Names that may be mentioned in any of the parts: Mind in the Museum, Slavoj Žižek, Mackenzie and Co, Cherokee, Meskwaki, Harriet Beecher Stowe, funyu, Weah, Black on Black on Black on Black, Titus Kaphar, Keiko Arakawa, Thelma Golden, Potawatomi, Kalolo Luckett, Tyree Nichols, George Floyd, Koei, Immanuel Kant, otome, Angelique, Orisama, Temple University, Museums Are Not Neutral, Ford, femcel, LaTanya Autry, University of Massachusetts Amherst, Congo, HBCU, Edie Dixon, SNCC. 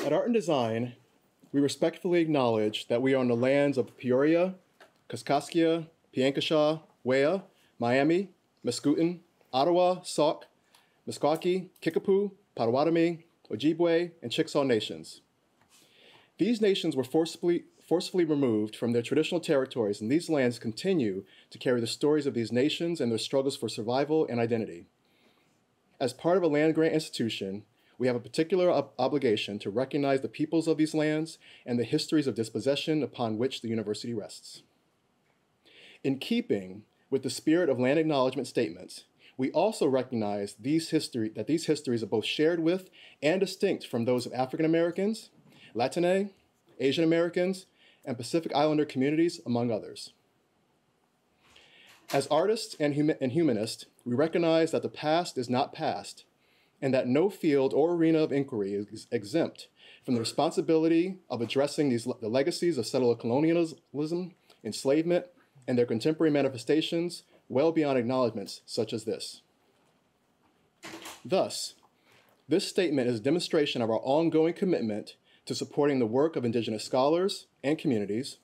At Art and Design, we respectfully acknowledge that we are on the lands of Peoria, Kaskaskia, Piankashaw, Weah, Miami, Meskwaki, Ottawa, Sauk, Meskwaki, Kickapoo, Potawatomi, Ojibwe, and Chickasaw nations. These nations were forcefully removed from their traditional territories, and these lands continue to carry the stories of these nations and their struggles for survival and identity. As part of a land-grant institution, we have a particular obligation to recognize the peoples of these lands and the histories of dispossession upon which the university rests. In keeping with the spirit of land acknowledgement statements, we also recognize that these histories are both shared with and distinct from those of African Americans, Latine, Asian Americans, and Pacific Islander communities, among others. As artists and humanists, we recognize that the past is not past, and that no field or arena of inquiry is exempt from the responsibility of addressing the legacies of settler colonialism, enslavement, and their contemporary manifestations well beyond acknowledgments such as this. Thus, this statement is a demonstration of our ongoing commitment to supporting the work of Indigenous scholars and communities.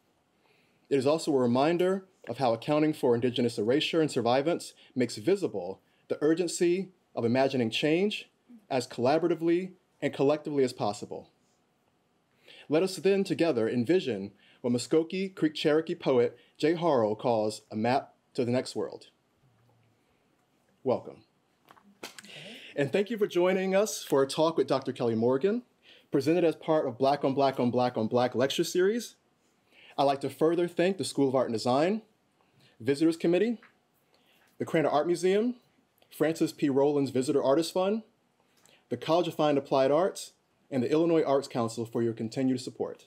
It is also a reminder of how accounting for Indigenous erasure and survivance makes visible the urgency of imagining change as collaboratively and collectively as possible. Let us then together envision what Muscogee Creek Cherokee poet Jay Harrell calls a map to the next world. Welcome. And thank you for joining us for a talk with Dr. Kelly Morgan, presented as part of Black on Black on Black on Black lecture series. I'd like to further thank the School of Art and Design, Visitors Committee, the Krannert Art Museum, Francis P. Rowland's Visitor Artist Fund, the College of Fine and Applied Arts, and the Illinois Arts Council for your continued support.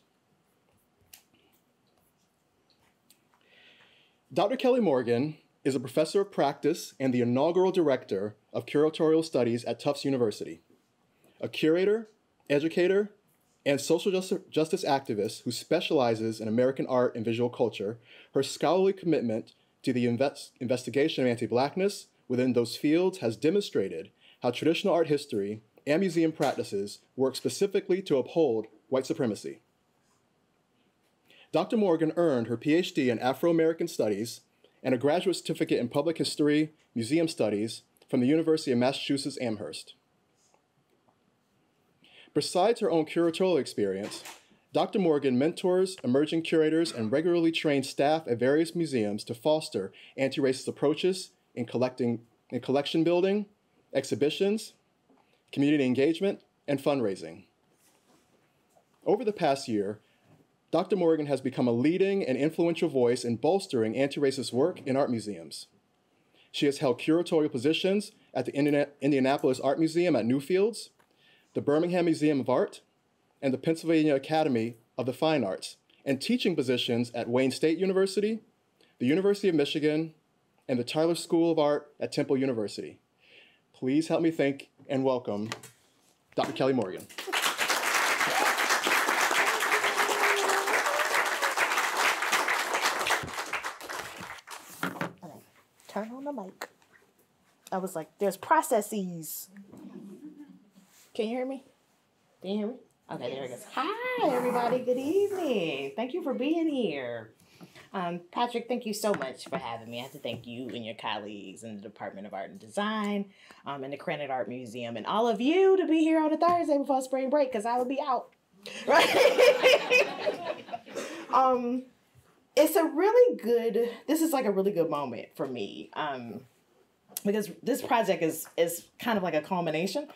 Dr. Kelly Morgan is a professor of practice and the inaugural director of curatorial studies at Tufts University, a curator, educator, and social justice activist who specializes in American art and visual culture. Her scholarly commitment to the investigation of anti-Blackness within those fields has demonstrated how traditional art history and museum practices work specifically to uphold white supremacy. Dr. Morgan earned her PhD in Afro-American Studies and a graduate certificate in Public History Museum Studies from the University of Massachusetts Amherst. Besides her own curatorial experience, Dr. Morgan mentors emerging curators and regularly trains staff at various museums to foster anti-racist approaches in collection building, exhibitions, community engagement, and fundraising. Over the past year, Dr. Morgan has become a leading and influential voice in bolstering anti-racist work in art museums. She has held curatorial positions at the Indianapolis Art Museum at Newfields, the Birmingham Museum of Art, and the Pennsylvania Academy of the Fine Arts, and teaching positions at Wayne State University, the University of Michigan, and the Tyler School of Art at Temple University. Please help me thank and welcome Dr. Kelly Morgan. Right. Turn on the mic. I was like, there's processes. Can you hear me? Can you hear me? Okay, yes. There it goes. Hi, everybody. Good evening. Thank you for being here. Patrick, thank you so much for having me. I have to thank you and your colleagues in the Department of Art and Design and the Krannert Art Museum and all of you to be here on a Thursday before spring break because I will be out. Right? It's a really good, this is like a really good moment for me because this project is kind of like a culmination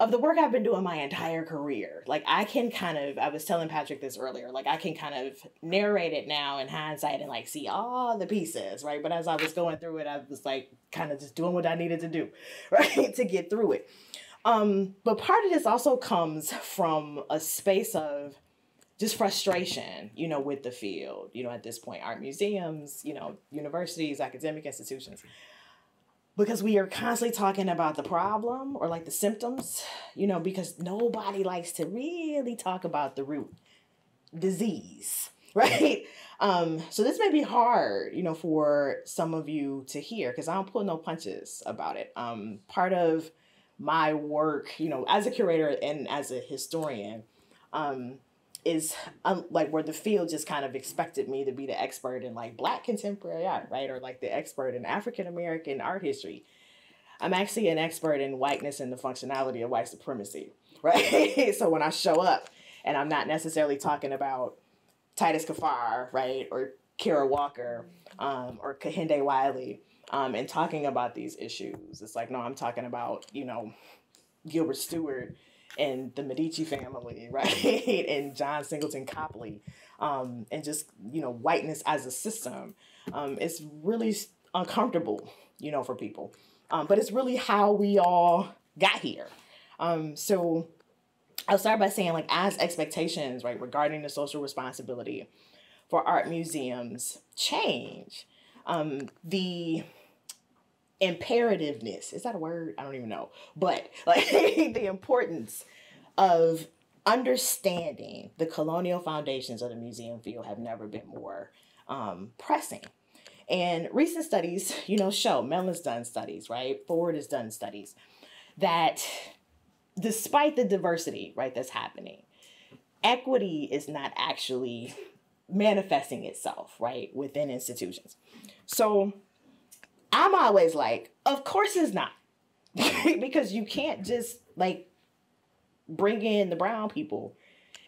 of the work I've been doing my entire career. Like I can kind of, I was telling Patrick this earlier, like I can kind of narrate it now in hindsight and like see all the pieces, right? But as I was going through it, I was like kind of just doing what I needed to do, right? To get through it. But part of this also comes from a space of just frustration, you know, with the field, you know, at this point, art museums, you know, universities, academic institutions. Because we are constantly talking about the problem or like the symptoms, you know, because nobody likes to really talk about the root disease, right? So this may be hard, you know, for some of you to hear because I don't pull no punches about it. Part of my work, you know, as a curator and as a historian is like where the field just kind of expected me to be the expert in like Black contemporary art, right? Or like the expert in African American art history. I'm actually an expert in whiteness and the functionality of white supremacy, right? So when I show up and I'm not necessarily talking about Titus Kaphar, right? Or Kara Walker, or Kehinde Wiley, and talking about these issues, it's like, no, I'm talking about, you know, Gilbert Stuart and the Medici family, right? And John Singleton Copley, and just, you know, whiteness as a system. It's really uncomfortable, you know, for people. But it's really how we all got here. So I'll start by saying, like, as expectations, right, regarding the social responsibility for art museums change, the imperativeness, is that a word? I don't even know. But like the importance of understanding the colonial foundations of the museum field have never been more pressing. And recent studies, you know, show, Mellon's done studies, right? Ford has done studies that despite the diversity, right, that's happening, equity is not actually manifesting itself, right, within institutions. So I'm always like, of course it's not, because you can't just like bring in the brown people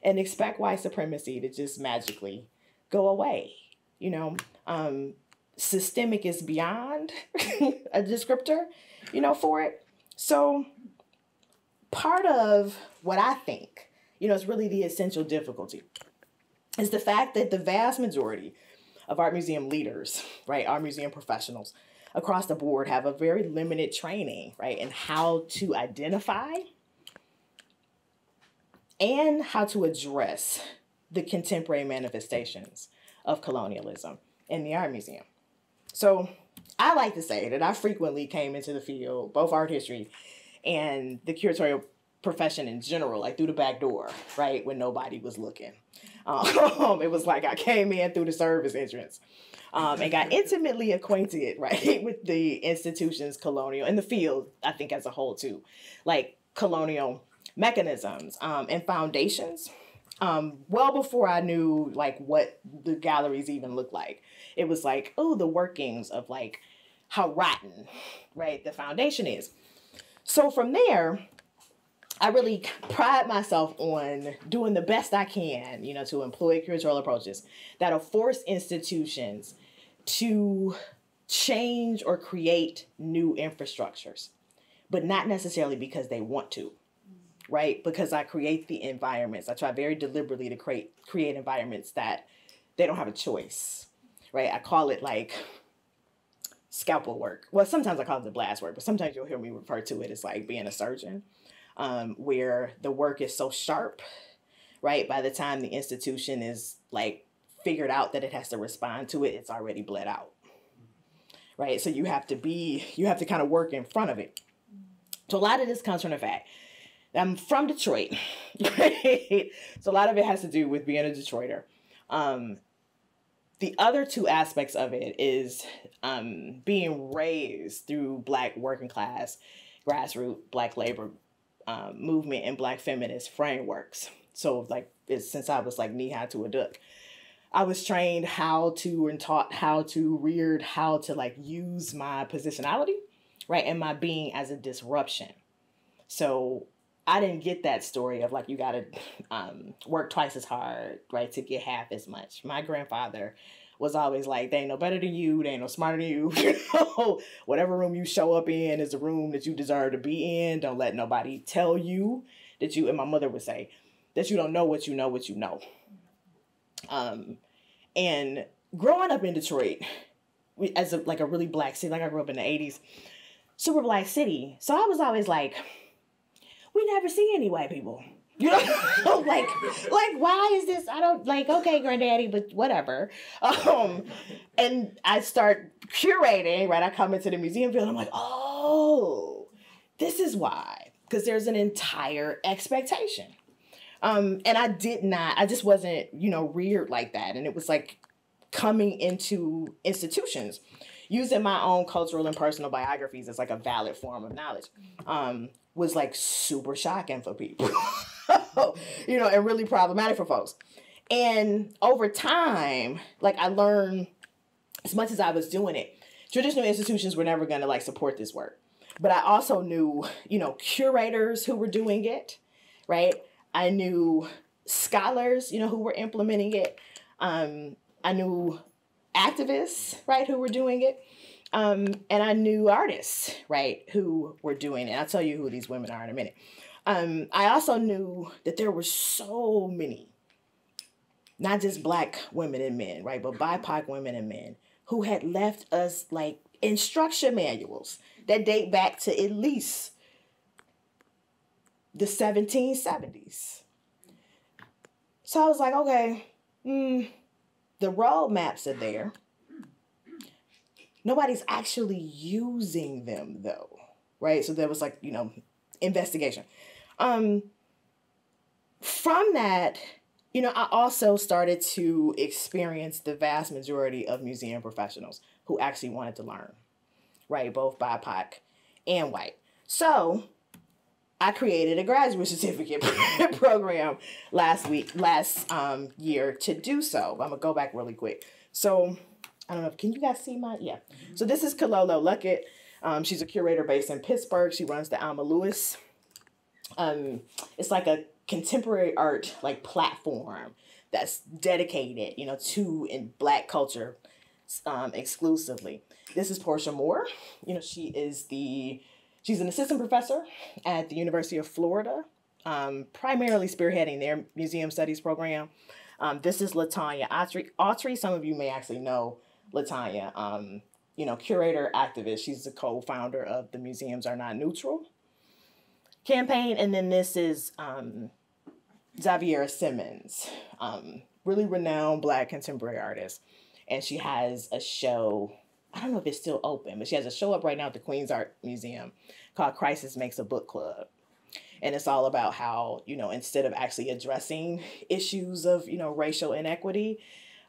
and expect white supremacy to just magically go away, you know? Systemic is beyond a descriptor, you know, for it. So part of what I think, you know, is really the essential difficulty is the fact that the vast majority of art museum leaders, right, art museum professionals across the board have a very limited training, right, in how to identify and how to address the contemporary manifestations of colonialism in the art museum. So I like to say that I frequently came into the field, both art history and the curatorial profession in general, like through the back door, right, when nobody was looking. It was like I came in through the service entrance and got intimately acquainted, right, with the institution's colonial, and the field, I think as a whole too, like colonial mechanisms and foundations. Well before I knew like what the galleries even looked like. It was like, oh, the workings of like how rotten, right, the foundation is. So from there, I really pride myself on doing the best I can, you know, to employ curatorial approaches that'll force institutions to change or create new infrastructures, but not necessarily because they want to, right? Because I create the environments. I try very deliberately to create environments that they don't have a choice, right? I call it like scalpel work. Well, sometimes I call it the blast work, but sometimes you'll hear me refer to it as like being a surgeon. Where the work is so sharp, right? By the time the institution is like figured out that it has to respond to it, it's already bled out, right? So you have to be, you have to kind of work in front of it. So a lot of this comes from the fact that I'm from Detroit, right? So a lot of it has to do with being a Detroiter. The other two aspects of it is being raised through Black working class, grassroots, Black labor movement and Black feminist frameworks. So like it's, since I was like knee high to a duck, I was trained how to and taught how to, reared how to like use my positionality, right, and my being as a disruption. So I didn't get that story of like you gotta work twice as hard, right, to get half as much. My grandfather was always like, they ain't no better than you, they ain't no smarter than you. You know, whatever room you show up in is the room that you deserve to be in. Don't let nobody tell you that you, and my mother would say, that you don't know what you know, what you know. And growing up in Detroit, as a, like a really Black city, like I grew up in the 80s, super Black city. So I was always like, we never see any white people. You know, like, why is this? I don't, like, okay, granddaddy, but whatever. And I start curating, right? I come into the museum field, and I'm like, oh, this is why. Because there's an entire expectation. And I did not, I just wasn't, you know, reared like that. And it was like coming into institutions, using my own cultural and personal biographies as like a valid form of knowledge, was like super shocking for people. so, you know, and really problematic for folks. And over time, like, I learned, as much as I was doing it, traditional institutions were never going to, like, support this work. But I also knew, you know, curators who were doing it, right? I knew scholars, you know, who were implementing it. I knew activists, right, who were doing it. And I knew artists, right, who were doing it. I'll tell you who these women are in a minute. I also knew that there were so many, not just Black women and men, right, but BIPOC women and men who had left us, like, instruction manuals that date back to at least the 1770s. So I was like, okay, the road maps are there. Nobody's actually using them, though, right? So there was, like, you know, investigation. From that, you know, I also started to experience the vast majority of museum professionals who actually wanted to learn, right? Both BIPOC and white. So I created a graduate certificate program last year to do so. I'm going to go back really quick. So I don't know, can you guys see my, yeah. So this is Kalolo Luckett. She's a curator based in Pittsburgh. She runs the Alma Lewis. It's like a contemporary art, like, platform that's dedicated, you know, to Black culture exclusively. This is Portia Moore. You know, she's an assistant professor at the University of Florida, primarily spearheading their museum studies program. This is LaTanya Autry. Some of you may actually know LaTanya, you know, curator, activist. She's the co-founder of the Museums Are Not Neutral campaign. And then this is Xaviera Simmons, really renowned Black contemporary artist. And she has a show, I don't know if it's still open, but she has a show up right now at the Queens Art Museum called Crisis Makes a Book Club. And it's all about how, you know, instead of actually addressing issues of, you know, racial inequity,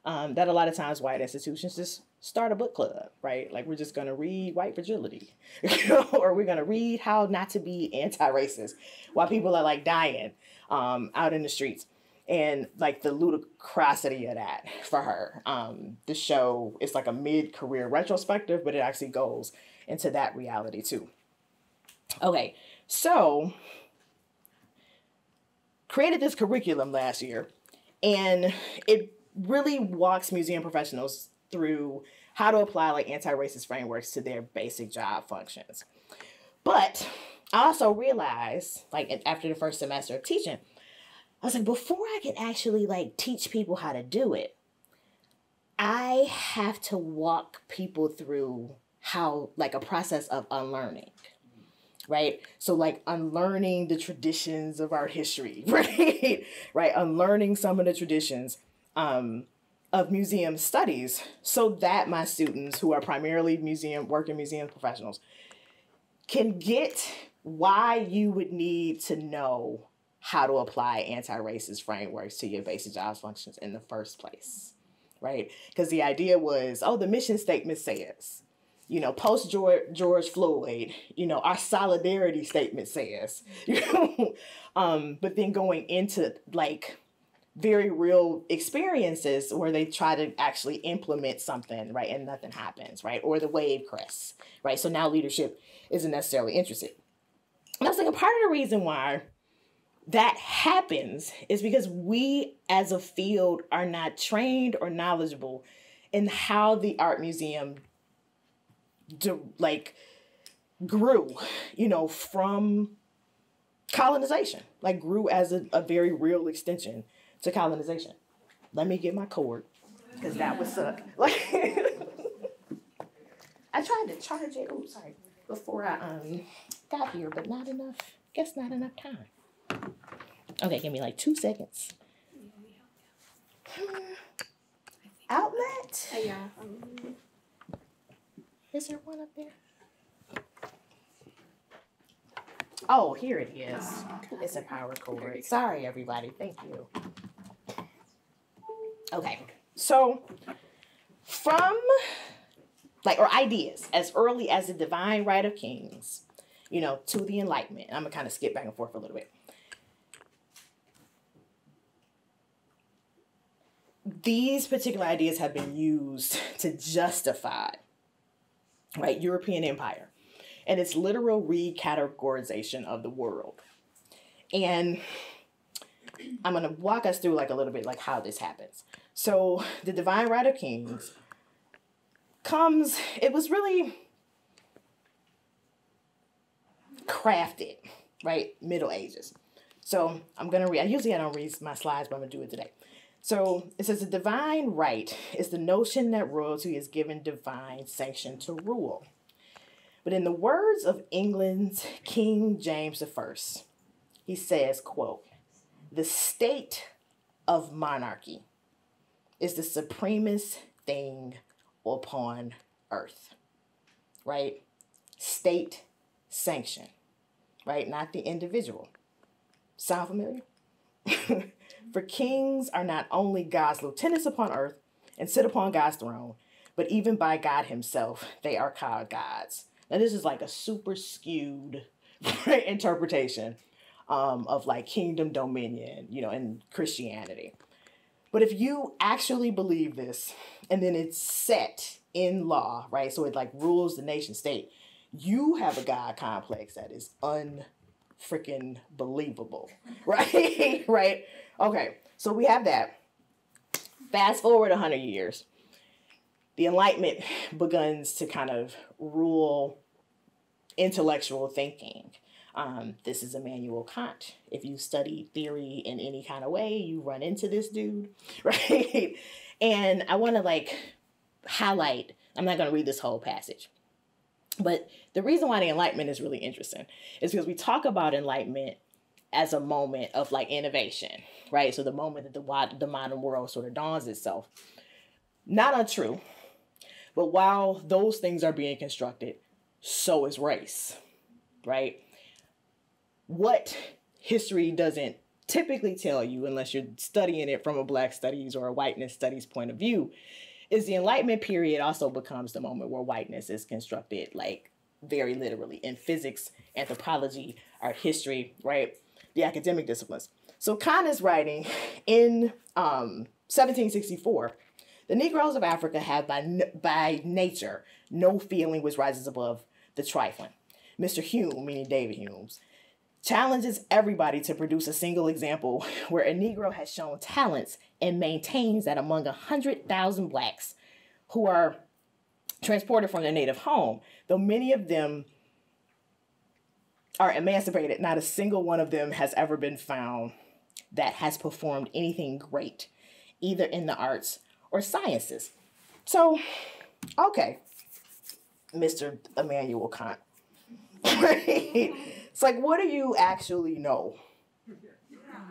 that a lot of times white institutions just start a book club, right? Like, we're just going to read White Fragility, you know, or we're going to read How Not to Be Anti-Racist while people are, like, dying out in the streets. And, like, the ludicrosity of that for her. The show is like a mid-career retrospective, but it actually goes into that reality too. Okay, so created this curriculum last year, and it really walks museum professionals through how to apply, like, anti-racist frameworks to their basic job functions. But I also realized, like, after the first semester of teaching, I was like, before I can actually, like, teach people how to do it, I have to walk people through how, like, a process of unlearning. Right? So, like, unlearning the traditions of art history, right? Right? Unlearning some of the traditions of museum studies, so that my students, who are primarily working museum professionals, can get why you would need to know how to apply anti-racist frameworks to your basic job functions in the first place, right? Because the idea was, oh, the mission statement says, you know, post George Floyd, you know, our solidarity statement says, you know, but then going into, like, very real experiences where they try to actually implement something, right, and nothing happens, right, or the wave crests, right? So now leadership isn't necessarily interested. And I was like, a part of the reason why that happens is because we as a field are not trained or knowledgeable in how the art museum like grew, you know, from colonization, like grew as a very real extension to colonization. Let me get my cord, because that would suck. Like, I tried to charge it, oops, sorry, before I got here, but not enough, guess not enough time. Okay, give me like 2 seconds. Outlet? Yeah. Is there one up there? Oh, here it is. It's a power cord. Sorry, everybody. Thank you. Okay. So from, like, or ideas as early as the divine right of kings, you know, to the Enlightenment. I'm going to kind of skip back and forth a little bit. these particular ideas have been used to justify, right, European empire and its literal recategorization of the world. And I'm going to walk us through like a little bit like how this happens. So the Divine Right of Kings comes, it was really crafted, right, Middle Ages. So I'm going to read, usually I don't read my slides, but I'm going to do it today. So it says the divine right is the notion that royalty is given divine sanction to rule. But in the words of England's King James I, he says, quote, "The state of monarchy is the supremest thing upon earth," right? State sanction, right? Not the individual. Sound familiar? "For kings are not only God's lieutenants upon earth and sit upon God's throne, but even by God himself, they are called gods." Now, this is like a super skewed interpretation of like kingdom dominion, you know, in Christianity. But if you actually believe this and then it's set in law, right? So it like rules the nation state. You have a God complex that is unfreaking believable, right? Right? Okay, so we have that. Fast forward 100 years. The Enlightenment begins to kind of rule intellectual thinking. This is Immanuel Kant. If you study theory in any kind of way, you run into this dude, right? And I want to like highlight, I'm not going to read this whole passage, but the reason why the Enlightenment is really interesting is because we talk about Enlightenment as a moment of like innovation, right? So the moment that the modern world sort of dawns itself. Not untrue, but while those things are being constructed, so is race, right? What history doesn't typically tell you, unless you're studying it from a Black studies or a whiteness studies point of view, is the Enlightenment period also becomes the moment where whiteness is constructed, like very literally in physics, anthropology, art history, right? The academic disciplines. So Kant is writing in 1764, "The Negroes of Africa have by nature no feeling which rises above the trifling. Mr. Hume," meaning David Hume's, "challenges everybody to produce a single example where a Negro has shown talents and maintains that among 100,000 blacks who are transported from their native home, though many of them are emancipated, not a single one of them has ever been found that has performed anything great, either in the arts or sciences." So, okay, Mr. Immanuel Kant, right? It's like, what do you actually know,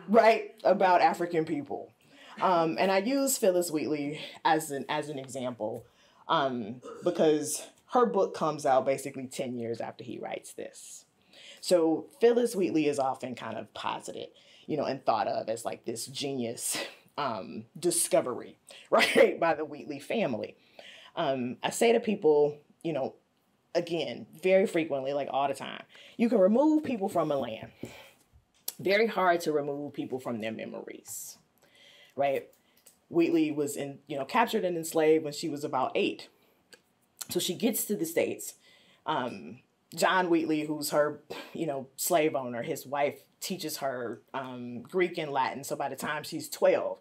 right, about African people? And I use Phyllis Wheatley as an example because her book comes out basically 10 years after he writes this. So Phyllis Wheatley is often kind of posited, you know, and thought of as like this genius discovery, right, by the Wheatley family. I say to people, you know, again, very frequently, like all the time, you can remove people from a land. Very hard to remove people from their memories, right? Wheatley was captured and enslaved when she was about 8. So she gets to the States. John Wheatley, who's her, you know, slave owner, his wife teaches her Greek and Latin. So by the time she's 12,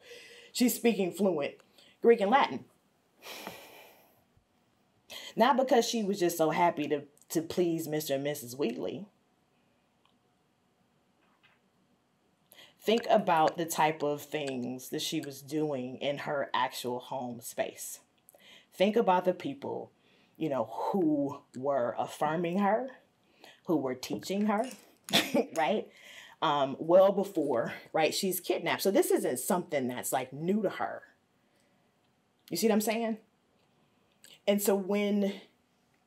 she's speaking fluent Greek and Latin. Not because she was just so happy to please Mr. and Mrs. Wheatley. Think about the type of things that she was doing in her actual home space. Think about the people, you know, who were affirming her, who were teaching her, right? Well before, right, she's kidnapped. So this isn't something that's like new to her. You see what I'm saying? And so when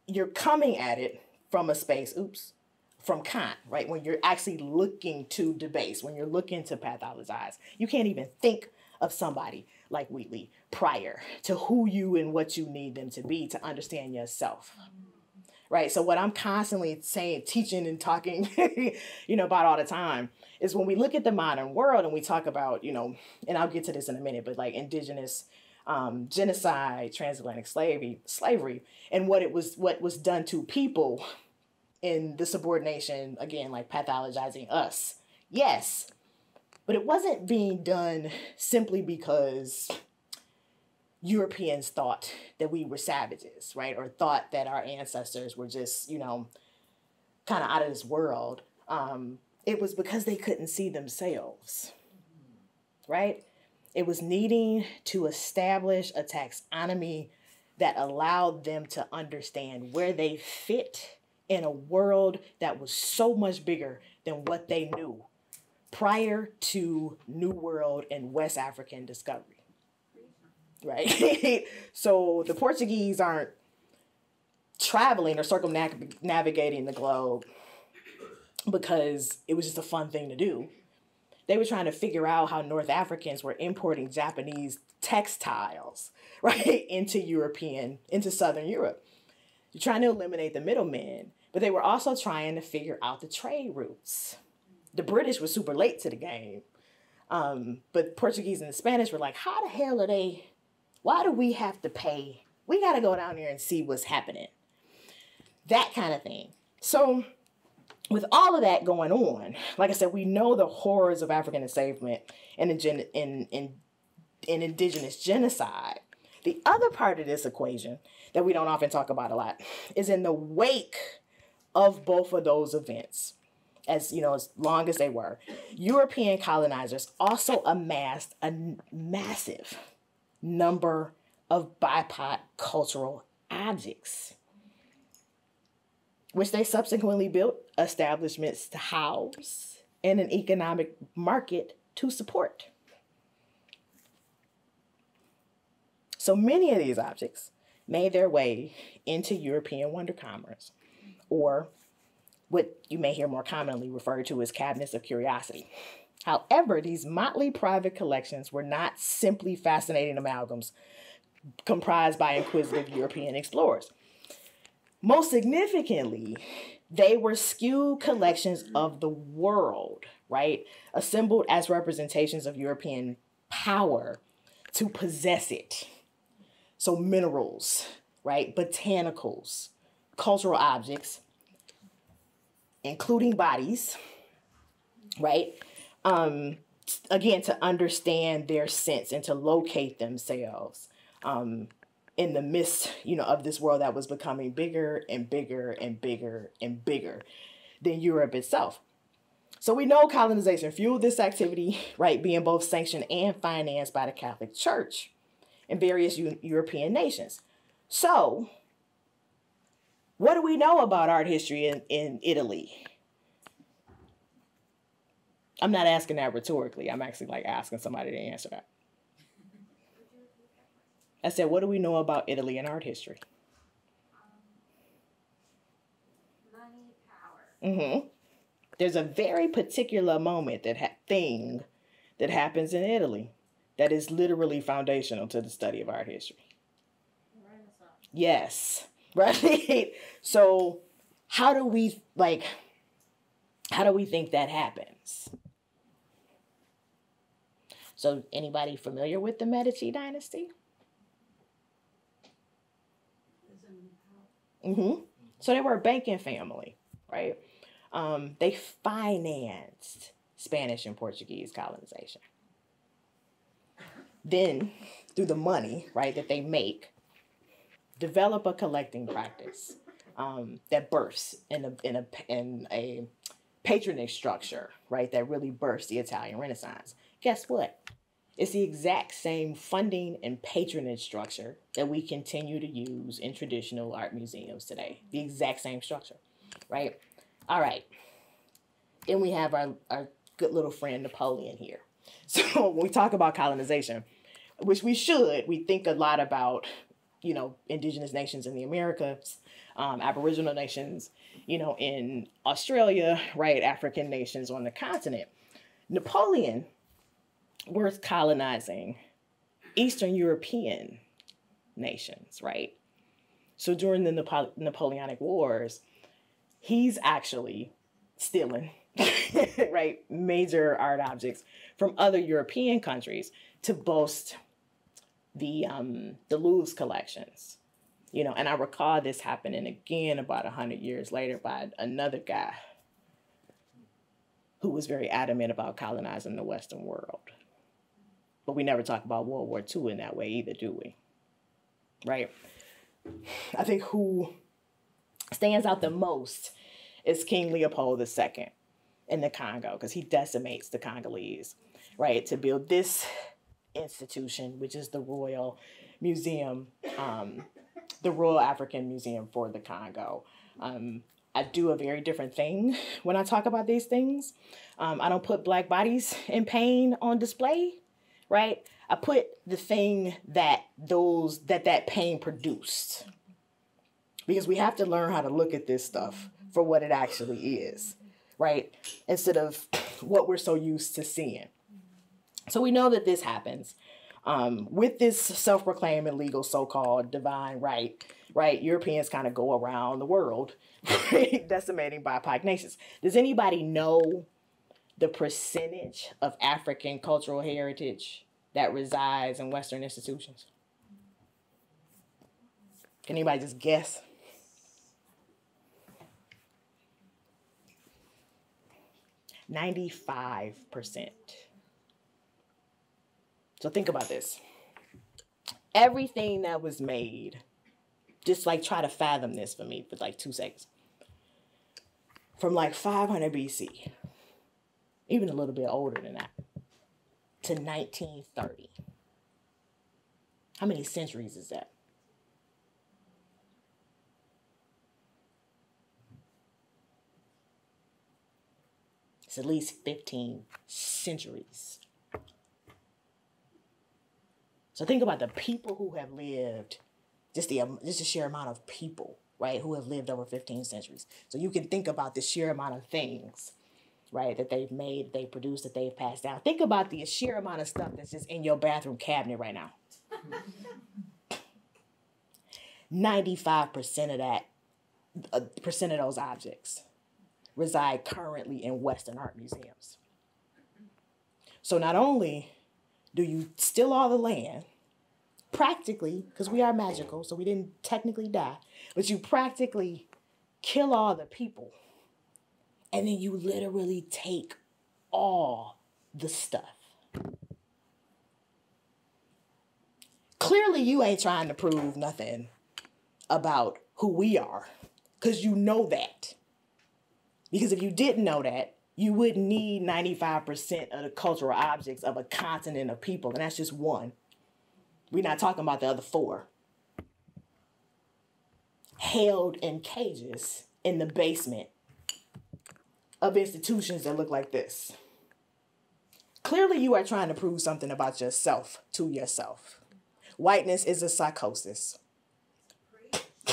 you're coming at it from a space, from Kant, right? When you're actually looking to debase, when you're looking to pathologize, you can't even think of somebody like Wheatley prior to who you and what you need them to be to understand yourself, right? So what I'm constantly saying, teaching and talking, about all the time is when we look at the modern world and we talk about, and I'll get to this in a minute, but like indigenous genocide, transatlantic slavery, and what was done to people in the subordination, again, like pathologizing us. Yes, but it wasn't being done simply because Europeans thought that we were savages, right? Or thought that our ancestors were just, kind of out of this world. It was because they couldn't see themselves, right? It was needing to establish a taxonomy that allowed them to understand where they fit in a world that was so much bigger than what they knew prior to New World and West African discovery, right? So the Portuguese aren't traveling or circumnavigating the globe because it was just a fun thing to do. They were trying to figure out how North Africans were importing Japanese textiles, right, into Southern Europe. You're trying to eliminate the middlemen, but they were also trying to figure out the trade routes. The British were super late to the game, but Portuguese and the Spanish were like, how the hell are they, why do we have to pay? We got to go down there and see what's happening. That kind of thing. So with all of that going on, like I said, we know the horrors of African enslavement and indigenous genocide. The other part of this equation that we don't often talk about a lot is in the wake of both of those events, as long as they were, European colonizers also amassed a massive number of BIPOC cultural objects, which they subsequently built establishments to house and an economic market to support. So many of these objects made their way into European wonder commerce, or what you may hear more commonly referred to as cabinets of curiosity. However, these motley private collections were not simply fascinating amalgams comprised by inquisitive European explorers. Most significantly, they were skewed collections of the world, right? Assembled as representations of European power to possess it. So minerals, right? Botanicals, cultural objects, including bodies, right? Again, to understand their sense and to locate themselves in the midst, of this world that was becoming bigger and bigger and bigger and bigger than Europe itself. So we know colonization fueled this activity, right? Being both sanctioned and financed by the Catholic Church in various European nations. So what do we know about art history in Italy? I'm not asking that rhetorically. I'm actually like asking somebody to answer that. I said, what do we know about Italy and art history? Money, power. Mm-hmm. There's a very particular moment, that happens in Italy that is literally foundational to the study of art history. Renaissance. Yes. Right? So how do we think that happens? So anybody familiar with the Medici dynasty? Mm-hmm. So they were a banking family, right? They financed Spanish and Portuguese colonization. Then, through the money, right, that they make, develop a collecting practice that bursts in a patronage structure, right, that really bursts the Italian Renaissance. Guess what? It's the exact same funding and patronage structure that we continue to use in traditional art museums today. The exact same structure, right? All right. Then we have our good little friend Napoleon here. So when we talk about colonization, which we should, we think a lot about, indigenous nations in the Americas, Aboriginal nations, in Australia, right? African nations on the continent. Napoleon was colonizing Eastern European nations, right? So during the Napoleonic Wars, he's actually stealing, right, major art objects from other European countries to boast the Louvre's collections, you know. And I recall this happening again about 100 years later by another guy who was very adamant about colonizing the Western world. But we never talk about World War II in that way either, do we? Right? I think who stands out the most is King Leopold II in the Congo, because he decimates the Congolese, right, to build this institution, which is the Royal Museum, the Royal African Museum for the Congo. I do a very different thing when I talk about these things. I don't put Black bodies in pain on display, right? I put the thing that that pain produced, because we have to learn how to look at this stuff for what it actually is, right? Instead of what we're so used to seeing. So we know that this happens with this self-proclaimed and legal so-called divine right. Right, Europeans kind of go around the world decimating BIPOC nations. Does anybody know the percentage of African cultural heritage that resides in Western institutions? Can anybody just guess? "95%." So think about this. Everything that was made. Just like try to fathom this for me for like 2 seconds. From like 500 BC, even a little bit older than that, to 1930. How many centuries is that? It's at least 15 centuries. So think about the people who have lived. Just the sheer amount of people, right, who have lived over 15 centuries. So you can think about the sheer amount of things, right, that they've made, they produced, that they've passed down. Think about the sheer amount of stuff that's just in your bathroom cabinet right now. 95% of that, percent of those objects reside currently in Western art museums. So not only do you steal all the land, practically, because we are magical, so we didn't technically die, but you practically kill all the people, and then you literally take all the stuff. Clearly, you ain't trying to prove nothing about who we are, because you know that. Because if you didn't know that, you wouldn't need 95% of the cultural objects of a continent of people, and that's just one. We're not talking about the other four. Held in cages in the basement of institutions that look like this. Clearly, you are trying to prove something about yourself to yourself. Whiteness is a psychosis,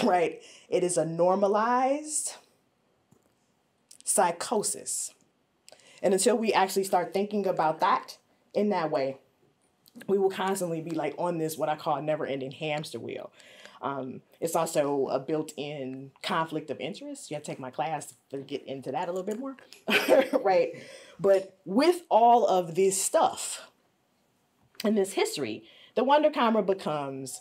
right? It is a normalized psychosis. And until we actually start thinking about that in that way, we will constantly be like on this, what I call never-ending hamster wheel. It's also a built-in conflict of interest. You have to take my class to get into that a little bit more, right? But with all of this stuff and this history, the Wonder Camera becomes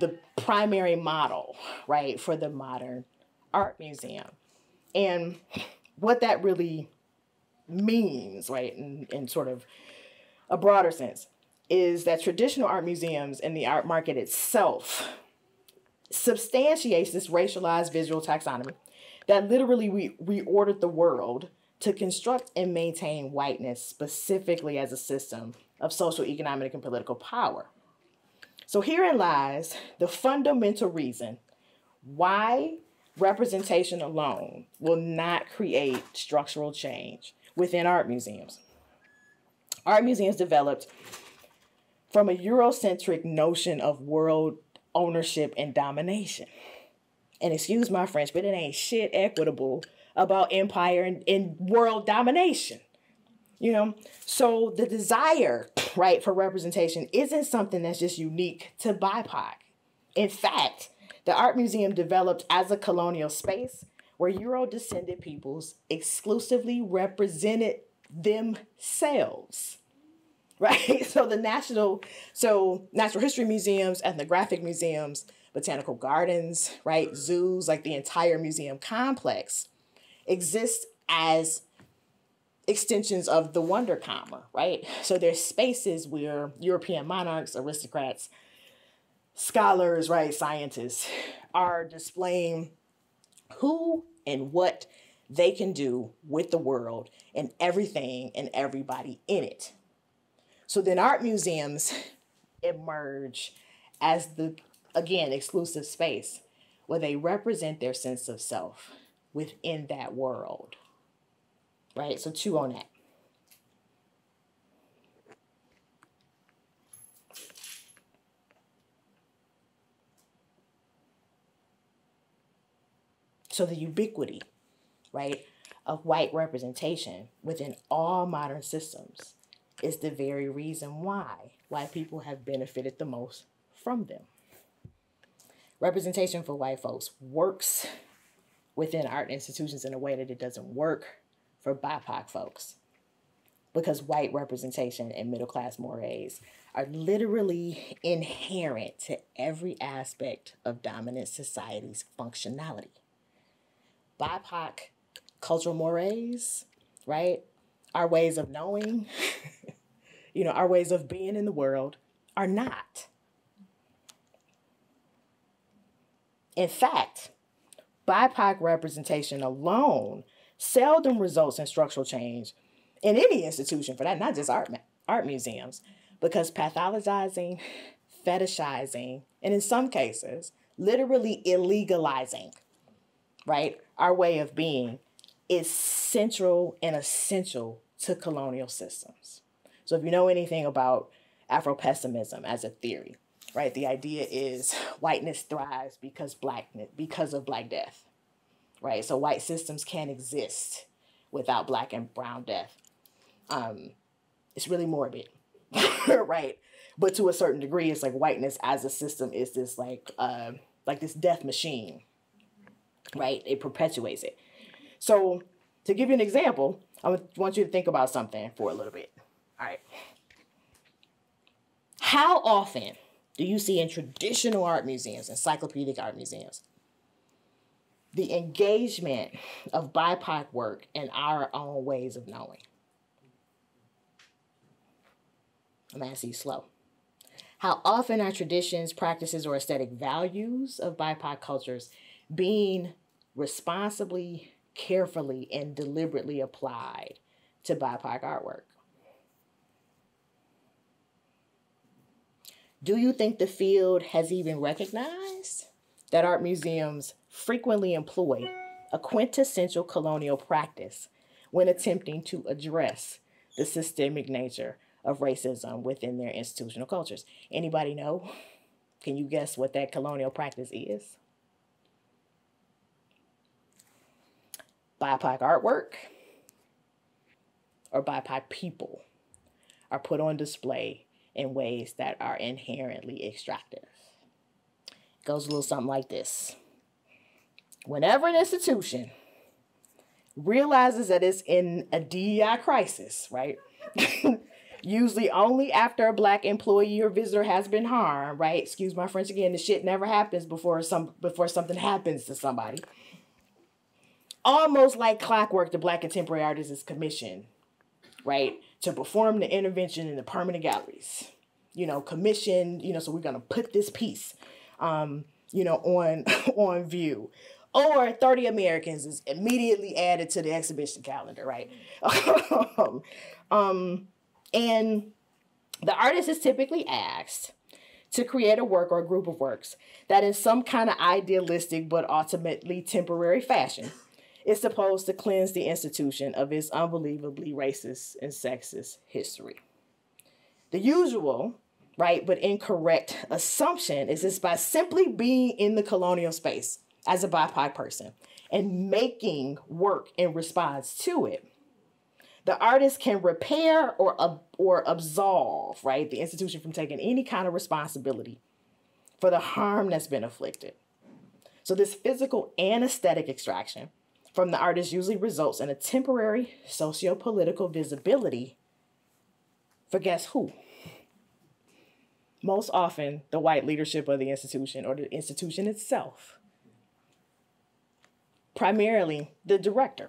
the primary model, right, for the modern art museum. And what that really means, right, in sort of a broader sense, is that traditional art museums and the art market itself substantiates this racialized visual taxonomy that literally reordered the world to construct and maintain whiteness specifically as a system of social, economic, and political power. So herein lies the fundamental reason why representation alone will not create structural change within art museums. Art museums developed from a Eurocentric notion of world ownership and domination. And excuse my French, but it ain't shit equitable about empire and world domination, you know? So the desire, right, for representation isn't something that's just unique to BIPOC. In fact, The art museum developed as a colonial space where Euro-descended peoples exclusively represented themselves, right? So the natural history museums, ethnographic museums, botanical gardens, right? Zoos, like the entire museum complex exists as extensions of the wonder comma, right? So there's spaces where European monarchs, aristocrats, scholars, right, scientists are displaying who and what they can do with the world and everything and everybody in it. So then art museums emerge as the, again, exclusive space where they represent their sense of self within that world, right? So chew on that. So the ubiquity, right, of white representation within all modern systems is the very reason why white people have benefited the most from them. Representation for white folks works within art institutions in a way that it doesn't work for BIPOC folks, because white representation and middle-class mores are literally inherent to every aspect of dominant society's functionality. BIPOC cultural mores, right, our ways of knowing, you know, our ways of being in the world are not. In fact, BIPOC representation alone seldom results in structural change in any institution, for that, not just art museums, because pathologizing, fetishizing, and in some cases, literally illegalizing, right, our way of being is central and essential to colonial systems. So if you know anything about Afro-pessimism as a theory, right, the idea is whiteness thrives because of Black death, right? So white systems can't exist without Black and brown death. It's really morbid, right? But to a certain degree, it's like whiteness as a system is this like this death machine, right? It perpetuates it. So to give you an example, I want you to think about something for a little bit. All right. How often do you see in traditional art museums, encyclopedic art museums, the engagement of BIPOC work in our own ways of knowing? I'm asking you slow. How often are traditions, practices, or aesthetic values of BIPOC cultures being responsibly, carefully, and deliberately applied to BIPOC artwork? Do you think the field has even recognized that art museums frequently employ a quintessential colonial practice when attempting to address the systemic nature of racism within their institutional cultures? Anybody know? Can you guess what that colonial practice is? BIPOC artwork or BIPOC people are put on display in ways that are inherently extractive. It goes a little something like this. Whenever an institution realizes that it's in a DEI crisis, right? Usually only after a Black employee or visitor has been harmed, right? Excuse my French again, the shit never happens before something happens to somebody. Almost like clockwork, the Black contemporary artist is commissioned, right, to perform the intervention in the permanent galleries. You know, commissioned, you know, so we're going to put this piece, you know, on view. Or 30 Americans is immediately added to the exhibition calendar, right? And the artist is typically asked to create a work or a group of works that in some kind of idealistic but ultimately temporary fashion is supposed to cleanse the institution of its unbelievably racist and sexist history. The usual, right, but incorrect assumption is this: by simply being in the colonial space as a BIPOC person and making work in response to it, the artist can repair or absolve, right, the institution from taking any kind of responsibility for the harm that's been inflicted, So this physical and aesthetic extraction from the artist usually results in a temporary socio-political visibility for guess who? Most often, the white leadership of the institution or the institution itself. Primarily, the director,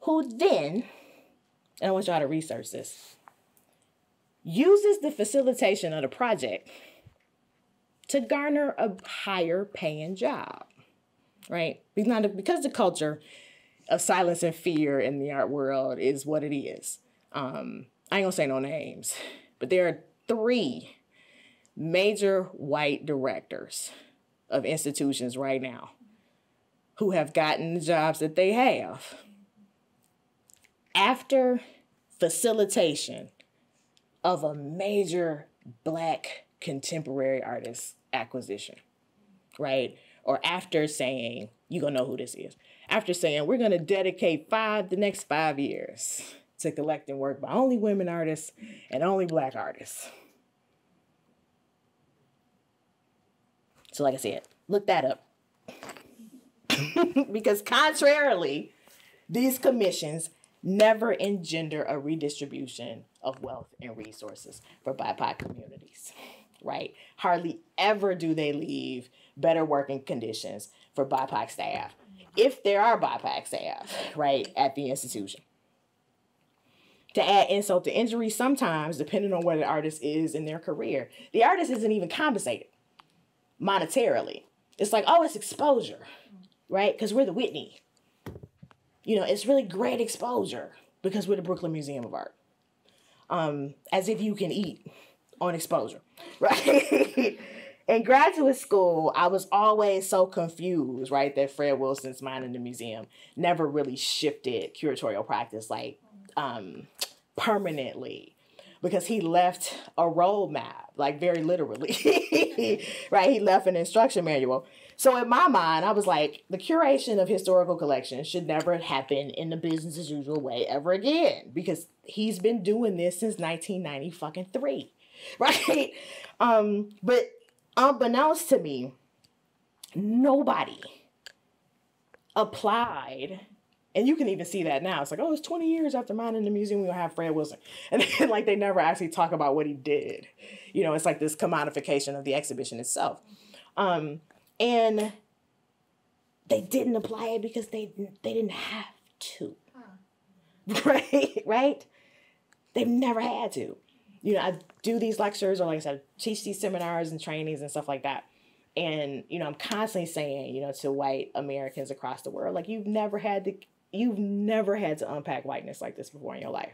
who then, and I want y'all to research this, uses the facilitation of the project to garner a higher paying job, right? Because the culture of silence and fear in the art world is what it is. I ain't gonna say no names, but there are three major white directors of institutions right now who have gotten the jobs that they have after facilitation of a major Black contemporary artist acquisition, right? Or after saying, you're gonna know who this is, after saying, we're gonna dedicate the next five years to collecting work by only women artists and only Black artists. So like I said, look that up. Because contrarily, these commissions never engender a redistribution of wealth and resources for BIPOC communities, right? Hardly ever do they leave better working conditions for BIPOC staff, if there are BIPOC staff, right, at the institution. To add insult to injury, sometimes, depending on where the artist is in their career, the artist isn't even compensated monetarily. It's like, oh, it's exposure, right? Because we're the Whitney. You know, it's really great exposure because we're the Brooklyn Museum of Art. As if you can eat on exposure, right? In graduate school, I was always so confused, right, that Fred Wilson's Mind in the Museum never really shifted curatorial practice, like, permanently, because he left a roadmap, like very literally, right? He left an instruction manual. So in my mind, I was like, the curation of historical collections should never happen in the business as usual way ever again, because he's been doing this since 1993, right? But unbeknownst to me, nobody applied. And you can even see that now. It's like, oh, it's 20 years after Mind in the Museum, we don't have Fred Wilson. And then, like, they never actually talk about what he did. You know, it's like this commodification of the exhibition itself. And they didn't apply it because they didn't have to. Huh. Right? Right? They've never had to. You know, I do these lectures, or like I said, I teach these seminars and trainings and stuff like that. And, you know, I'm constantly saying, you know, to white Americans across the world, like, you've never had to unpack whiteness like this before in your life.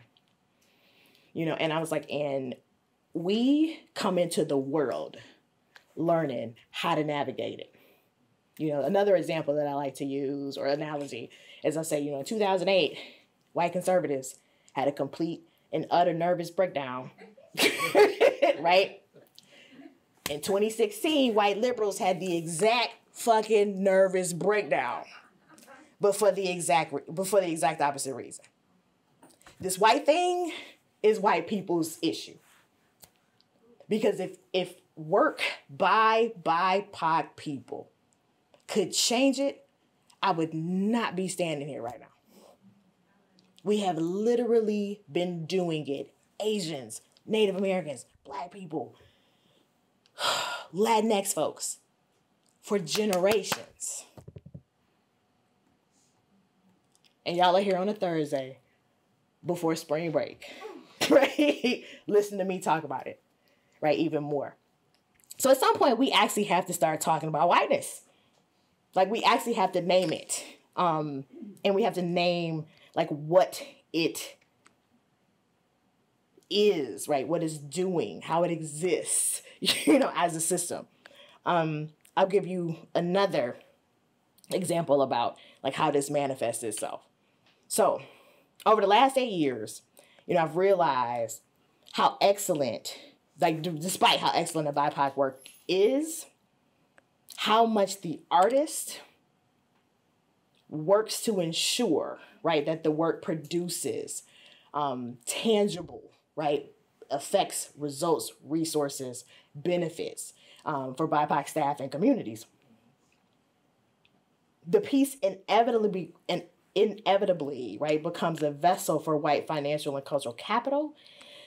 You know, and I was like, and we come into the world learning how to navigate it. You know, another example that I like to use, or analogy, is I say, you know, in 2008, white conservatives had a complete and utter nervous breakdown, right? In 2016, white liberals had the exact fucking nervous breakdown. But for the exact opposite reason. This white thing is white people's issue. Because if work by BIPOC people could change it, I would not be standing here right now. We have literally been doing it. Asians, Native Americans, Black people, Latinx folks, for generations. And y'all are here on a Thursday before spring break, right? Listen to me talk about it, right? Even more. So at some point, we actually have to start talking about whiteness. Like, we actually have to name it. And we have to name, like, what it is, right? What it's doing, how it exists, you know, as a system. I'll give you another example about, like, how this manifests itself. So over the last 8 years, you know, I've realized how excellent, like, despite how excellent the BIPOC work is, how much the artist works to ensure, right, that the work produces tangible, right, effects, results, resources, benefits for BIPOC staff and communities. The piece inevitably, right, becomes a vessel for white financial and cultural capital,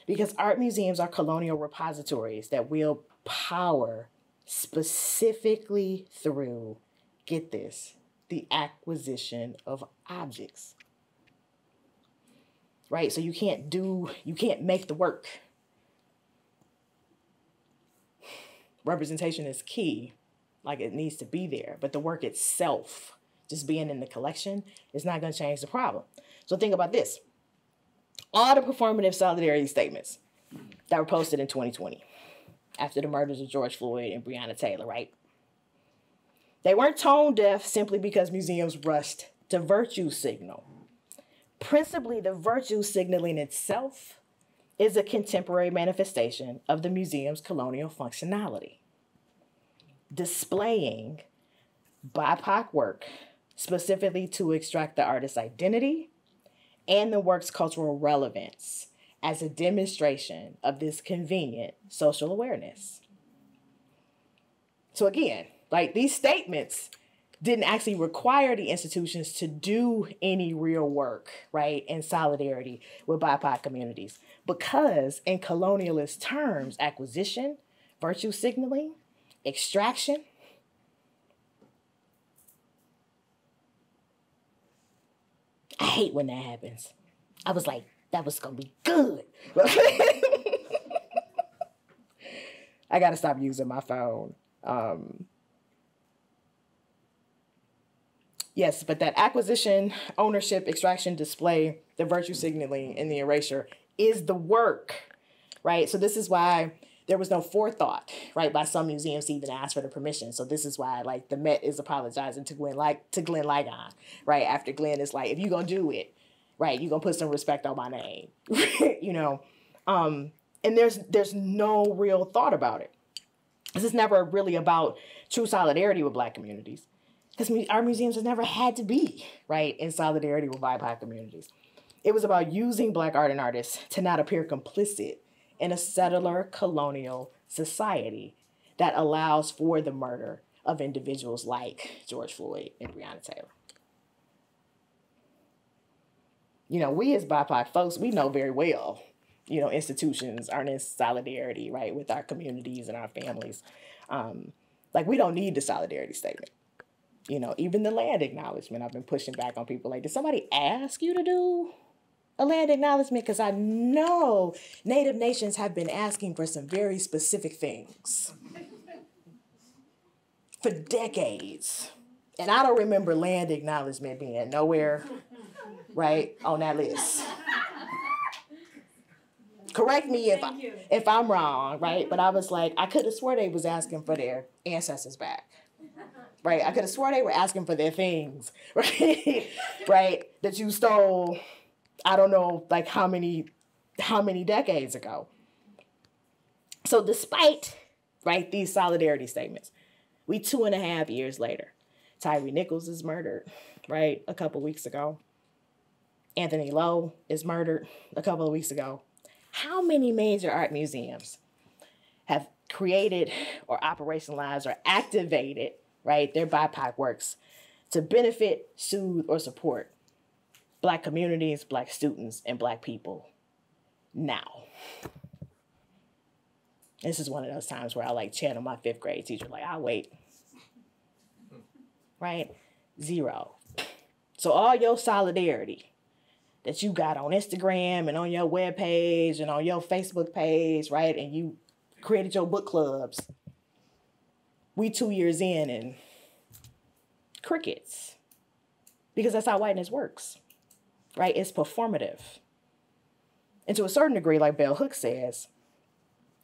because art museums are colonial repositories that wield power specifically through, get this, the acquisition of objects. Right? So you can't make the work. Representation is key. Like, it needs to be there, but the work itself, just being in the collection, is not going to change the problem. So think about this. All the performative solidarity statements that were posted in 2020 after the murders of George Floyd and Breonna Taylor, right? They weren't tone deaf simply because museums rushed to virtue signal. Principally, the virtue signaling itself is a contemporary manifestation of the museum's colonial functionality. Displaying BIPOC work specifically to extract the artist's identity and the work's cultural relevance as a demonstration of this convenient social awareness. So again, like, these statements didn't actually require the institutions to do any real work, right, in solidarity with BIPOC communities, because in colonialist terms, acquisition, virtue signaling, extraction, I hate when that happens. I was like, that was gonna be good. I gotta stop using my phone. Yes, but that acquisition, ownership, extraction, display, the virtue signaling, and the erasure is the work, right? So this is why there was no forethought, right, by some museums to even ask for the permission. So this is why, like, the Met is apologizing to Glenn Ligon, right, after Glenn is like, if you're going to do it, right, you're going to put some respect on my name, you know. And there's no real thought about it. This is never really about true solidarity with Black communities, because our museums have never had to be, right, in solidarity with BIPOC communities. It was about using Black art and artists to not appear complicit in a settler colonial society that allows for the murder of individuals like George Floyd and Breonna Taylor. You know, we as BIPOC folks, we know very well, you know, institutions aren't in solidarity, right, with our communities and our families. Like, we don't need the solidarity statement. You know, even the land acknowledgement, I've been pushing back on people like, did somebody ask you to do a land acknowledgement? Because I know Native nations have been asking for some very specific things for decades. And I don't remember land acknowledgement being nowhere, right, on that list. Correct me if I'm wrong, right? But I was like, I could have swore they was asking for their ancestors back. Right, I could have swore they were asking for their things, right? Right, that you stole, I don't know, like how many decades ago. So despite, right, these solidarity statements, we 2.5 years later, Tyree Nichols is murdered, right, a couple weeks ago. Anthony Lowe is murdered a couple of weeks ago. How many major art museums have created or operationalized or activated, right, their BIPOC works to benefit, soothe, or support Black communities, Black students, and Black people now? This is one of those times where I, like, channel my 5th grade teacher, like, I'll wait. Right? Zero. So all your solidarity that you got on Instagram and on your webpage and on your Facebook page, right, and you created your book clubs, we 2 years in and crickets, because that's how whiteness works, right? It's performative. And to a certain degree, like Bell Hooks says,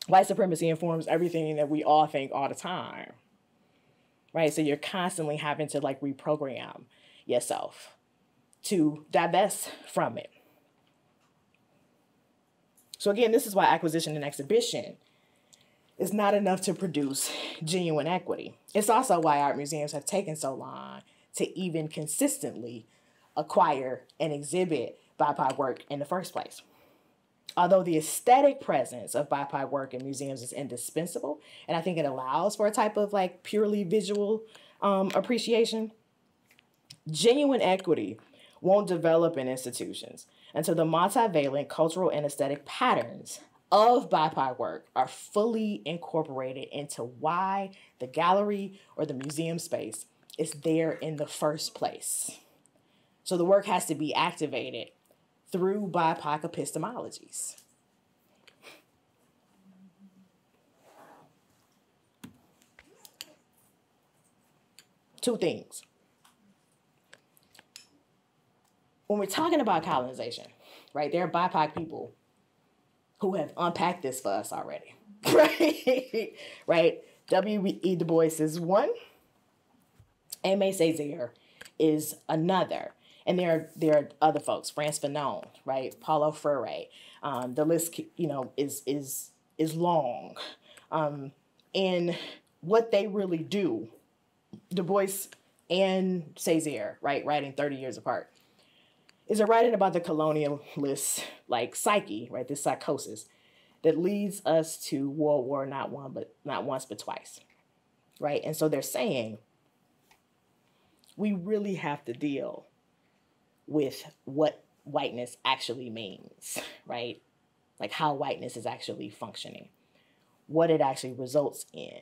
white supremacy informs everything that we all think all the time, right? So you're constantly having to, like, reprogram yourself to divest from it. So again, this is why acquisition and exhibition is not enough to produce genuine equity. It's also why art museums have taken so long to even consistently acquire and exhibit BIPOC work in the first place. Although the aesthetic presence of BIPOC work in museums is indispensable, and I think it allows for a type of like purely visual appreciation, genuine equity won't develop in institutions until the multivalent cultural and aesthetic patterns of BIPOC work are fully incorporated into why the gallery or the museum space is there in the first place. So the work has to be activated through BIPOC epistemologies. Two things. When we're talking about colonization, right, there are BIPOC people who have unpacked this for us already, right? Right? W.E. Du Bois is one, and Aimé Césaire is another. And there are other folks, France Fanon, right? Paulo Freire. The list, you know, is long. And what they really do, Du Bois and Césaire, right, writing 30 years apart, is a writing about the colonialist like psyche, right? This psychosis that leads us to world war not once but twice, right? And so they're saying we really have to deal with what whiteness actually means, right? Like how whiteness is actually functioning, what it actually results in.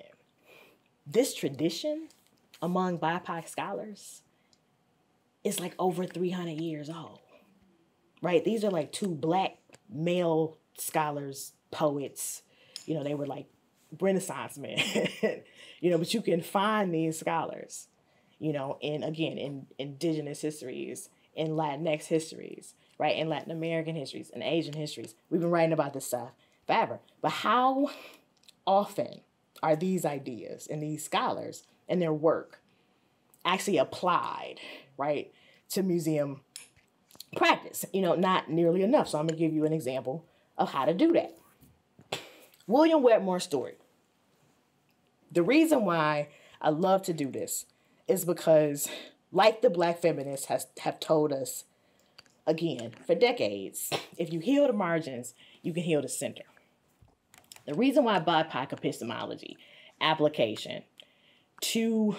This tradition among BIPOC scholars is like over 300 years old, right? These are like two black male scholars, poets, you know, they were like Renaissance men, you know, but you can find these scholars, you know, in, again, in indigenous histories, in Latinx histories, right? In Latin American histories, in Asian histories. We've been writing about this stuff forever. But how often are these ideas and these scholars and their work actually applied, right, to museum practice? You know, not nearly enough. So I'm gonna give you an example of how to do that. William Wetmore's story. The reason why I love to do this is because, like the black feminists have told us, again, for decades, if you heal the margins, you can heal the center. The reason why BIPOC epistemology application to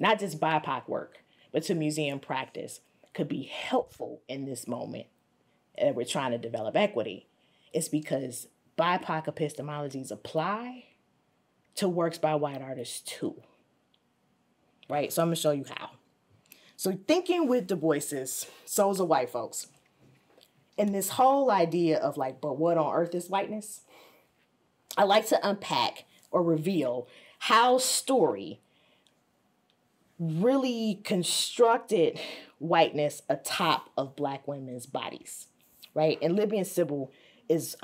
not just BIPOC work, but to museum practice could be helpful in this moment that we're trying to develop equity is because BIPOC epistemologies apply to works by white artists too, right? So I'm gonna show you how. So thinking with Du Bois's Souls of White Folks, and this whole idea of like, but what on earth is whiteness? I like to unpack or reveal how story really constructed whiteness atop of black women's bodies, right? And Libyan Sybil is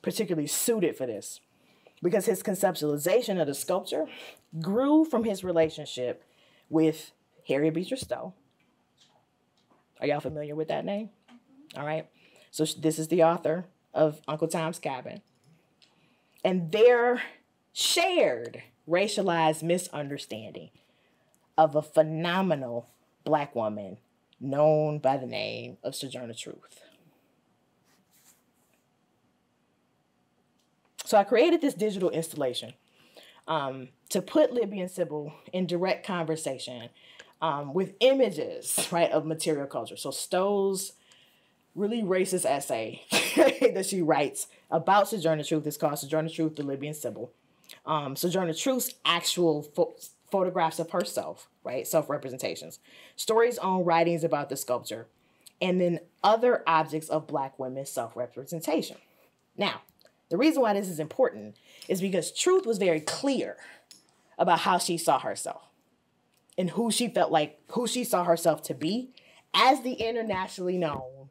particularly suited for this because his conceptualization of the sculpture grew from his relationship with Harriet Beecher Stowe. Are y'all familiar with that name? All right. So this is the author of Uncle Tom's Cabin. And their shared racialized misunderstanding of a phenomenal black woman known by the name of Sojourner Truth. So I created this digital installation to put Libyan Sybil in direct conversation with images, right, of material culture. So Stowe's really racist essay that she writes about Sojourner Truth is called Sojourner Truth, the Libyan Sybil. Sojourner Truth's actual photographs of herself, right, self-representations, stories on writings about the sculpture, and then other objects of black women's self-representation. Now, the reason why this is important is because Truth was very clear about how she saw herself and who she felt like, who she saw herself to be as the internationally known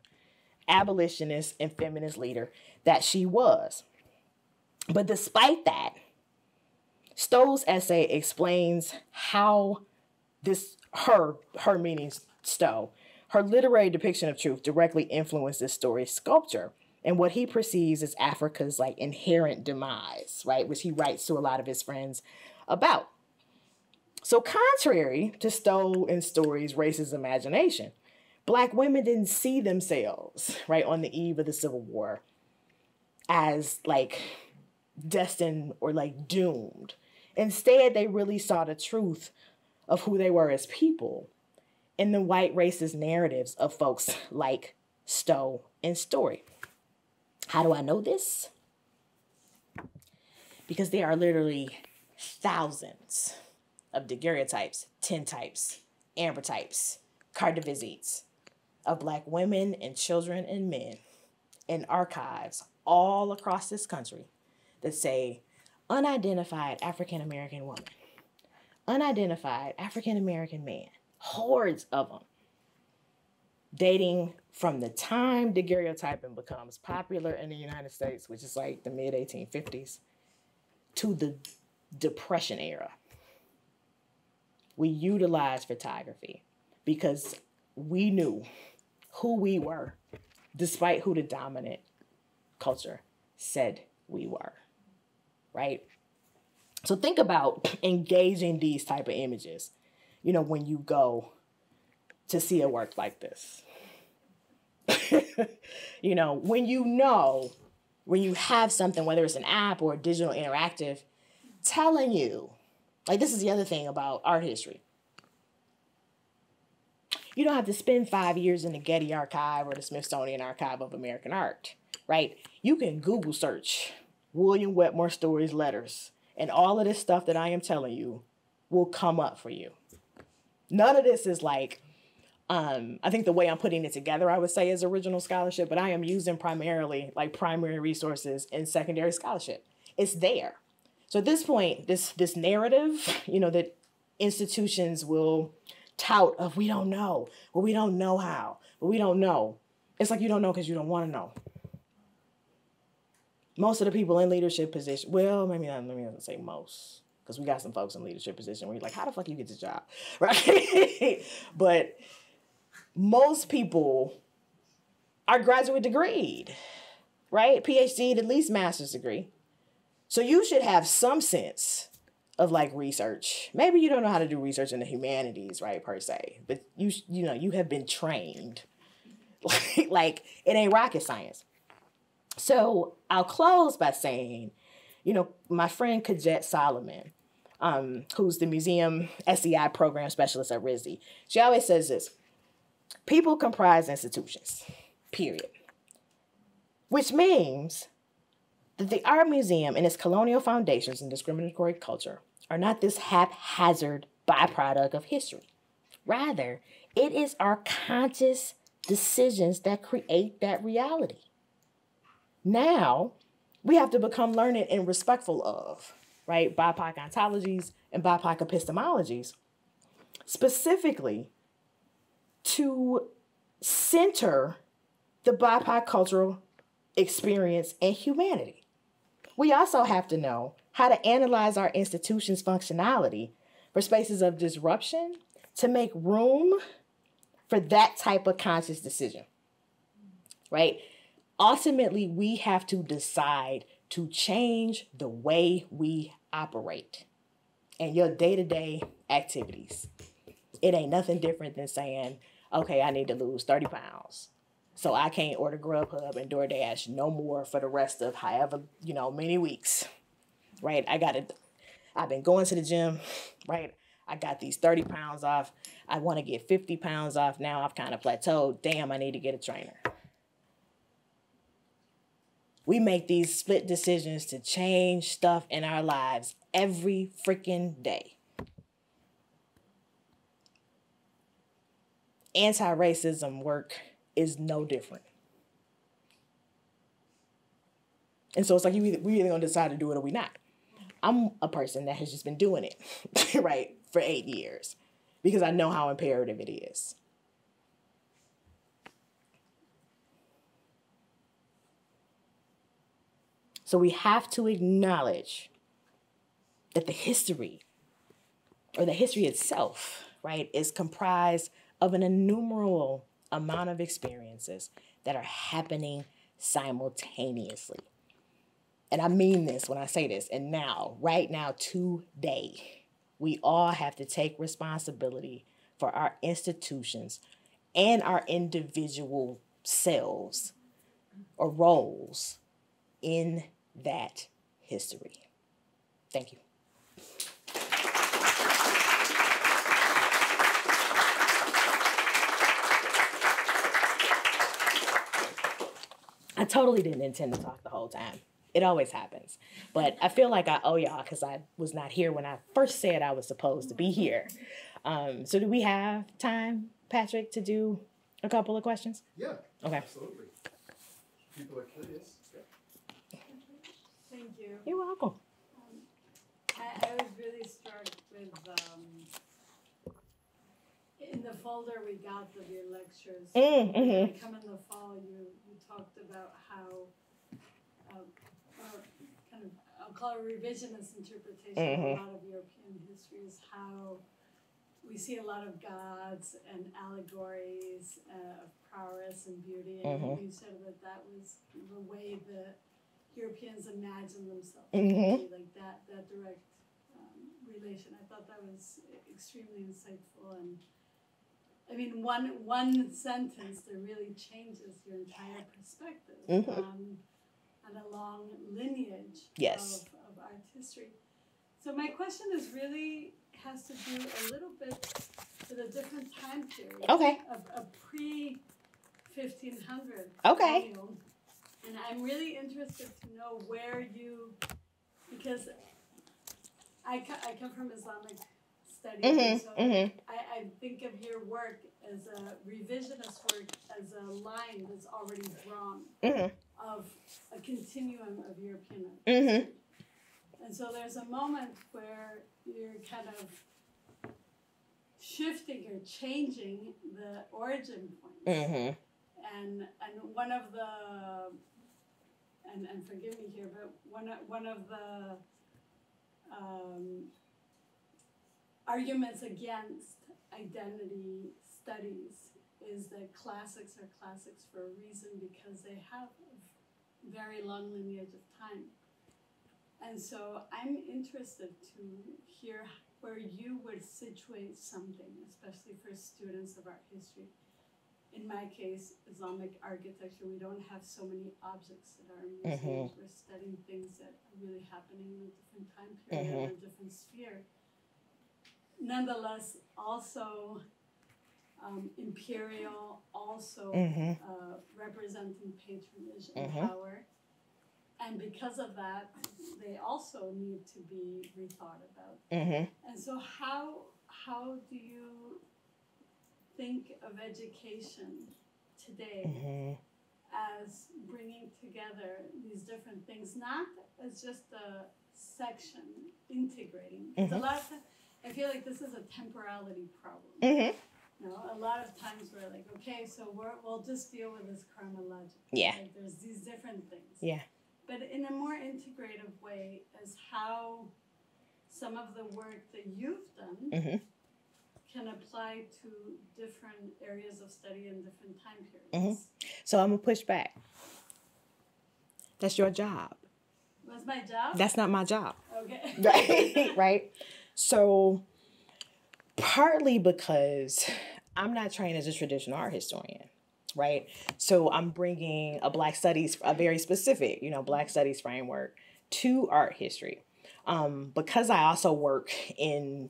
abolitionist and feminist leader that she was. But despite that, Stowe's essay explains how this, her meaning Stowe, her literary depiction of Truth directly influenced this story's sculpture and what he perceives as Africa's like inherent demise, right, which he writes to a lot of his friends about. So contrary to Stowe and Story's racist imagination, black women didn't see themselves, right, on the eve of the Civil War as like destined or like doomed. Instead, they really saw the truth of who they were as people in the white racist narratives of folks like Stowe and Story. How do I know this? Because there are literally thousands of daguerreotypes, tintypes, ambrotypes, cardivisites of Black women and children and men in archives all across this country that say unidentified African-American woman, unidentified African-American man, hordes of them, dating from the time daguerreotyping becomes popular in the United States, which is like the mid-1850s, to the Depression era. We utilized photography because we knew who we were, despite who the dominant culture said we were, right? So think about engaging these type of images, you know, when you go to see a work like this. You know, when you have something, whether it's an app or a digital interactive, telling you, like this is the other thing about art history. You don't have to spend 5 years in the Getty Archive or the Smithsonian Archive of American Art, right? You can Google search William Wetmore Story's letters, and all of this stuff that I am telling you will come up for you. None of this is like, I think the way I'm putting it together, I would say is original scholarship, but I am using primarily like primary resources and secondary scholarship. It's there. So at this point, this narrative, you know, that institutions will tout of we don't know, well, we don't know how, but we don't know. It's like you don't know because you don't want to know. Most of the people in leadership position, well, maybe not, let me not say most, because we got some folks in leadership position where you're like, how the fuck you get this job, right? But most people are graduate degreed, right? PhD, at least master's degree. So you should have some sense of like research. Maybe you don't know how to do research in the humanities, right, per se, but you know, you have been trained. Like it ain't rocket science. So I'll close by saying, you know, my friend Kajet Solomon, who's the museum SEI program specialist at RISD, she always says this: people comprise institutions, period. Which means that the art museum and its colonial foundations and discriminatory culture are not this haphazard byproduct of history. Rather, it is our conscious decisions that create that reality. Now, we have to become learned and respectful of, right, BIPOC ontologies and BIPOC epistemologies, specifically to center the BIPOC cultural experience and humanity. We also have to know how to analyze our institution's functionality for spaces of disruption to make room for that type of conscious decision, right? Ultimately, we have to decide to change the way we operate and your day-to-day activities. It ain't nothing different than saying, okay, I need to lose 30 pounds. So I can't order Grubhub and DoorDash no more for the rest of however, you know, many weeks, right? I've been going to the gym, right? I got these 30 pounds off. I want to get 50 pounds off. Now I've kind of plateaued. Damn, I need to get a trainer. We make these split decisions to change stuff in our lives every freaking day. Anti-racism work is no different. And so it's like we either gonna decide to do it or we not. I'm a person that has just been doing it, right, for 8 years because I know how imperative it is. So we have to acknowledge that the history, or the history itself, right, is comprised of an innumerable amount of experiences that are happening simultaneously. And I mean this when I say this, and now, right now, today, we all have to take responsibility for our institutions and our individual selves or roles in that history. Thank you. I totally didn't intend to talk the whole time. It always happens. But I feel like I owe y'all because I was not here when I first said I was supposed to be here. So do we have time, Patrick, to do a couple of questions? Yeah, okay. Absolutely. People are curious. Yeah. Thank you. You're welcome. I was really struck with, in the folder we got of your lectures, mm-hmm. Come in the fall, you talked about how kind of, I'll call it revisionist interpretation of a lot of European history is how we see a lot of gods and allegories of prowess and beauty, and you said that that was the way that Europeans imagine themselves, like that direct relation. I thought that was extremely insightful, and I mean, one sentence that really changes your entire perspective and a long lineage of art history. So my question is really has to do a little bit with a different time period of a pre-1500 colonial. And I'm really interested to know where you, because I come from Islamic studies, so I think of your work as a revisionist work as a line that's already drawn of a continuum of European history. And so there's a moment where you're kind of shifting or changing the origin point. And one of the, and forgive me here, but one of the arguments against identity studies is that classics are classics for a reason because they have a very long lineage of time. And so I'm interested to hear where you would situate something, especially for students of art history. In my case, Islamic architecture, we don't have so many objects that are in museums. We're studying things that are really happening in a different time period and a different sphere. Nonetheless, also imperial, also representing patronage and power. And because of that, they also need to be rethought about. And so how do you think of education today as bringing together these different things, not as just a section integrating? Because a lot of times, I feel like this is a temporality problem. You know, a lot of times we're like, okay, so we'll just deal with this chronologically. Like there's these different things. But in a more integrative way is how some of the work that you've done can apply to different areas of study and different time periods. So I'm going to push back. That's your job. That's my job? That's not my job. Okay. Right? Right? So partly because I'm not trained as a traditional art historian. Right? So I'm bringing a Black Studies, a very specific, Black Studies framework to art history. Because I also work in,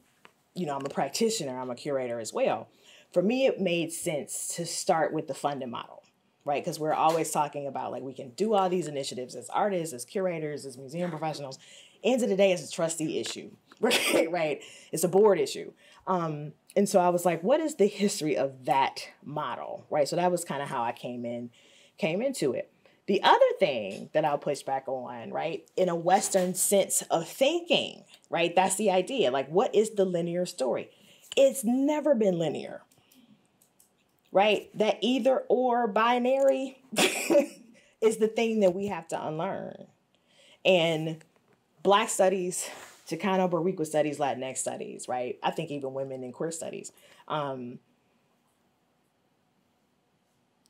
I'm a practitioner, I'm a curator as well. For me, it made sense to start with the funding model, right? Because we're always talking about like, we can do all these initiatives as artists, as curators, as museum professionals. End of the day, it's a trustee issue, right? It's a board issue. And so I was like, what is the history of that model, right? So that was kind of how I came into it. The other thing that I'll push back on, right, in a Western sense of thinking, right, that's the idea. Like, what is the linear story? It's never been linear, right? That either or binary is the thing that we have to unlearn. And Black Studies, Chicano Boricua studies, Latinx studies, right? I think even women and queer studies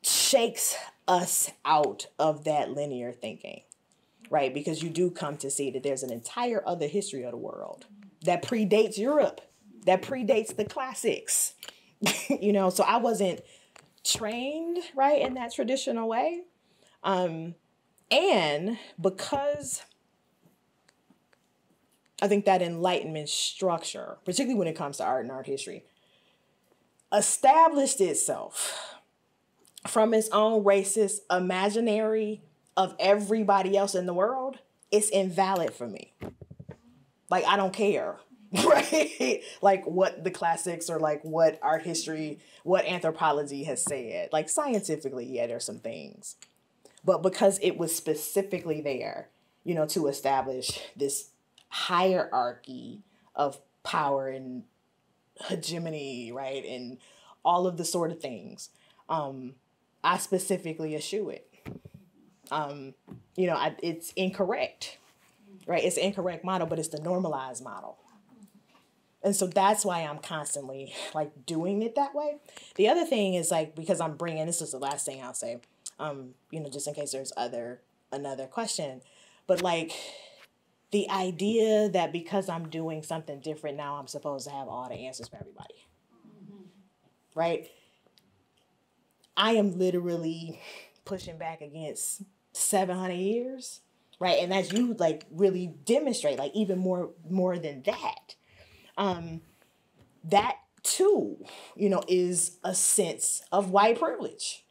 shakes us out of that linear thinking, right? Because you do come to see that there's an entire other history of the world that predates Europe, that predates the classics, so I wasn't trained, right, in that traditional way. And because I think that Enlightenment structure, particularly when it comes to art and art history, established itself from its own racist imaginary of everybody else in the world, it's invalid for me. Like, I don't care, right? Like what the classics or like what art history, what anthropology has said. Like scientifically, yeah, there's some things. But because it was specifically there, you know, to establish this hierarchy of power and hegemony, right? And all of the sort of things. I specifically eschew it. You know, it's incorrect, right? It's an incorrect model, but it's the normalized model. And so that's why I'm constantly like doing it that way. The other thing is like, because I'm bringing, this is the last thing I'll say, you know, just in case there's another question, but like the idea that because I'm doing something different now, I'm supposed to have all the answers for everybody, right? I am literally pushing back against 700 years, right? And as you like really demonstrate, like even more than that, that too, you know, is a sense of white privilege.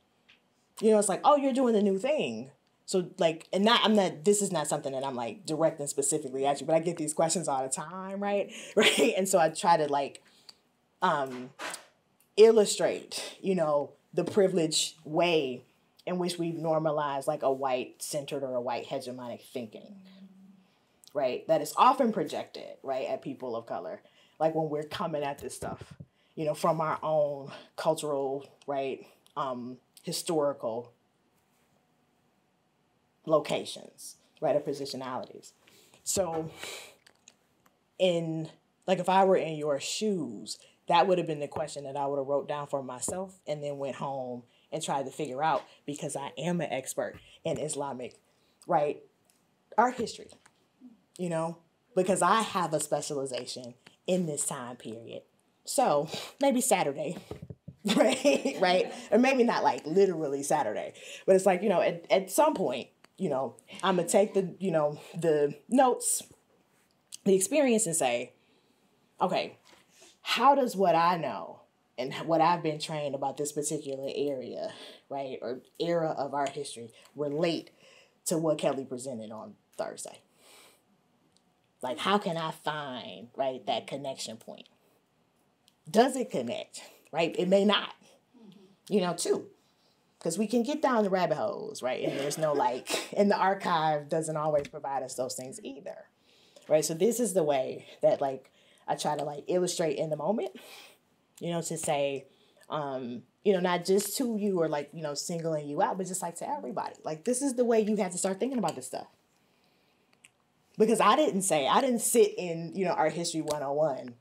You know, it's like, oh, you're doing the new thing. So like, and not, I'm not, this is not something that I'm like directing specifically at you, but I get these questions all the time, right? Right. And so I try to like, illustrate, you know, the privileged way in which we've normalized like a white-centered or a white hegemonic thinking, right? That is often projected, right, at people of color, like when we're coming at this stuff, you know, from our own cultural, right, historical locations, right, or positionalities. So in, like if I were in your shoes, that would have been the question that I would have wrote down for myself and then went home and tried to figure out, because I am an expert in Islamic, right, art history, you know, because I have a specialization in this time period. So maybe Saturday, right, right? Or maybe not like literally Saturday, but it's like, you know, at some point, you know, I'm gonna take the, you know, the notes, the experience and say, okay, how does what I know and what I've been trained about this particular area, right, or era of art history relate to what Kelly presented on Thursday? Like, how can I find, right, that connection point? Does it connect, right? It may not, you know, too, because we can get down the rabbit holes, right, and there's no, like, and the archive doesn't always provide us those things either, right? So this is the way that, like, I try to, like, illustrate in the moment, you know, to say, you know, not just to you or like, you know, singling you out, but just like to everybody. Like, this is the way you have to start thinking about this stuff. Because I didn't sit in, you know, Art History 101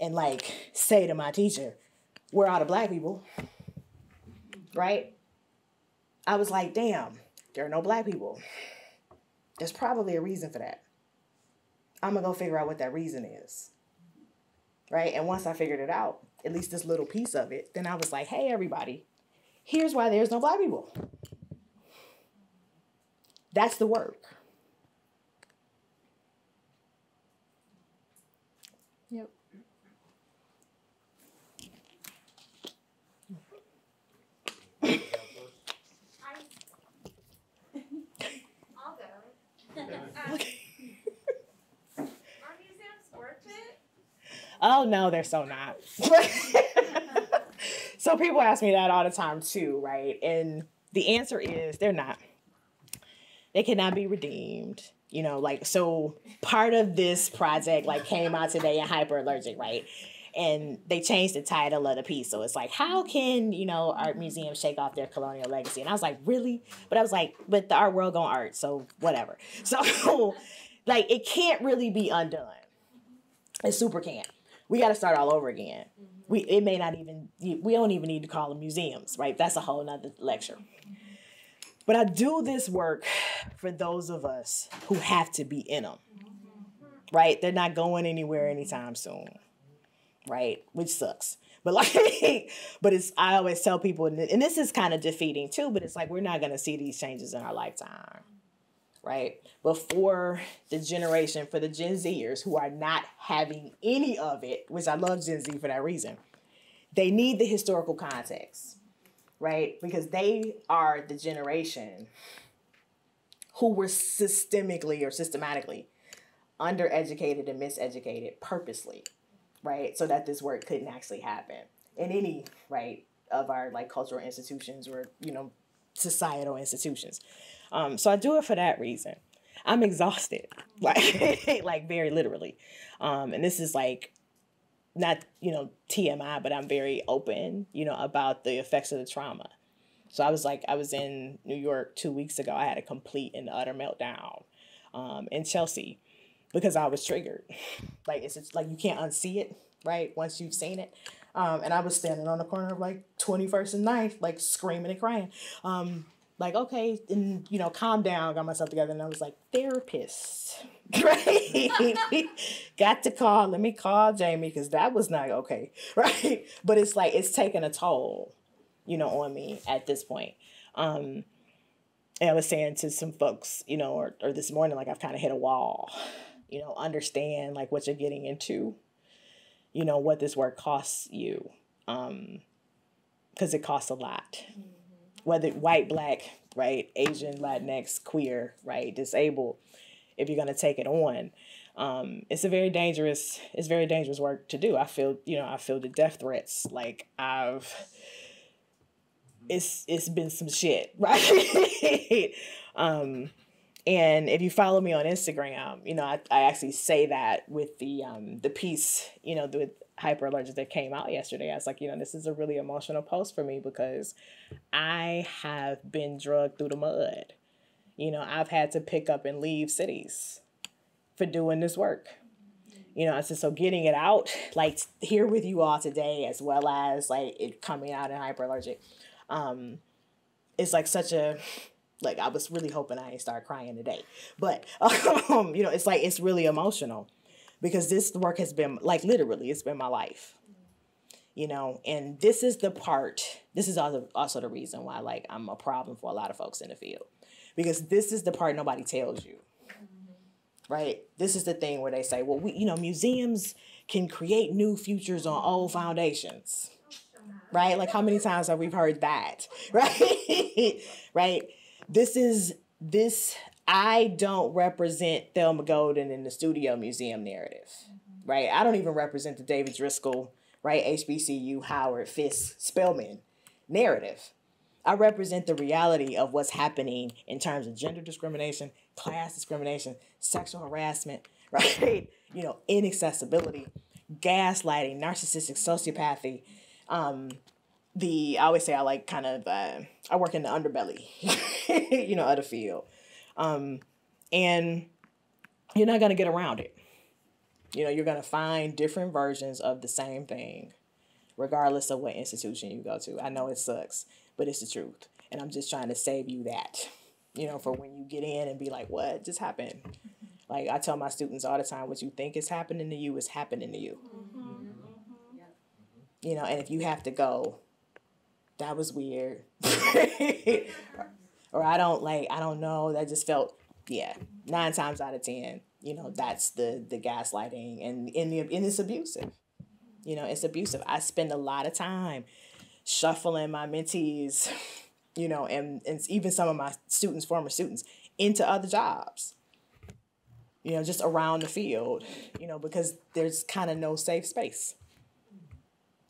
and like say to my teacher, we're all the black people, right? I was like, damn, there are no black people. There's probably a reason for that. I'm gonna go figure out what that reason is, right? And once I figured it out, at least this little piece of it, then I was like, hey, everybody, here's why there's no black people. That's the work. Yep. I'll go. Okay. Oh, no, they're so not. So people ask me that all the time, too, right? And the answer is they're not. They cannot be redeemed. You know, like, so part of this project, like, came out today in Hyperallergic, right? And they changed the title of the piece. So it's like, how can, you know, art museums shake off their colonial legacy? And I was like, really? But I was like, but the art world gonna art, so whatever. So, like, it can't really be undone. It super can't. We got to start all over again. It may not even, we don't even need to call them museums, right? That's a whole nother lecture. But I do this work for those of us who have to be in them, right? They're not going anywhere anytime soon, right? Which sucks. But like, but it's, I always tell people, and this is kind of defeating too, but it's like, we're not going to see these changes in our lifetime, right? But for the generation, for the Gen Zers who are not having any of it, which I love Gen Z for that reason, they need the historical context, right? Because they are the generation who were systemically or systematically undereducated and miseducated purposely, right? So that this work couldn't actually happen in any, right, of our like cultural institutions or, you know, societal institutions. So I do it for that reason. I'm exhausted, like, like very literally. And this is like, not, you know, TMI, but I'm very open, you know, about the effects of the trauma. So I was like, I was in New York 2 weeks ago. I had a complete and utter meltdown in Chelsea because I was triggered. Like, it's like you can't unsee it, right? Once you've seen it. And I was standing on the corner of like 21st and 9th, like screaming and crying. Like, okay, and, you know, calm down, got myself together. And I was like, therapist, right? Got to call, let me call Jamie, because that was not okay, right? But it's like, it's taking a toll, you know, on me at this point. And I was saying to some folks, you know, or this morning, like, I've kind of hit a wall, you know, understand like what you're getting into, you know, what this work costs you, because it costs a lot. Whether white, black, right, Asian, Latinx, queer, right, disabled, if you're going to take it on, it's a very dangerous, it's very dangerous work to do. I feel, you know, I feel the death threats. Like I've, it's been some shit, right? And if you follow me on Instagram, you know, I actually say that with the piece, you know, with Hyperallergic that came out yesterday. I was like, you know, this is a really emotional post for me because I have been drugged through the mud. You know, I've had to pick up and leave cities for doing this work. You know, I said, so getting it out, like here with you all today, as well as like it coming out in Hyperallergic, it's like such a, like I was really hoping I didn't start crying today, but you know, it's like, it's really emotional. Because this work has been, like literally, it's been my life, you know? And this is the part, this is also the reason why like I'm a problem for a lot of folks in the field. Because this is the part nobody tells you, right? This is the thing where they say, well, we, you know, museums can create new futures on old foundations, right? Like how many times have we heard that, right? Right? This is, this... I don't represent Thelma Golden in the studio museum narrative, right? I don't even represent the David Driscoll, right? HBCU, Howard, Fisk, Spelman narrative. I represent the reality of what's happening in terms of gender discrimination, class discrimination, sexual harassment, right? You know, inaccessibility, gaslighting, narcissistic sociopathy, I always say I like kind of, I work in the underbelly, you know, of the field. And you're not going to get around it. You know, you're going to find different versions of the same thing, regardless of what institution you go to. I know it sucks, but it's the truth. And I'm just trying to save you that, you know, for when you get in and be like, what just happened? Like I tell my students all the time, what you think is happening to you is happening to you. You know, and if you have to go, that was weird. Or I don't know, that just felt, yeah, 9 times out of 10, you know, that's the gaslighting and it's abusive. You know, it's abusive. I spend a lot of time shuffling my mentees, you know, and even some of my students, former students, into other jobs, you know, just around the field, you know, because there's kind of no safe space.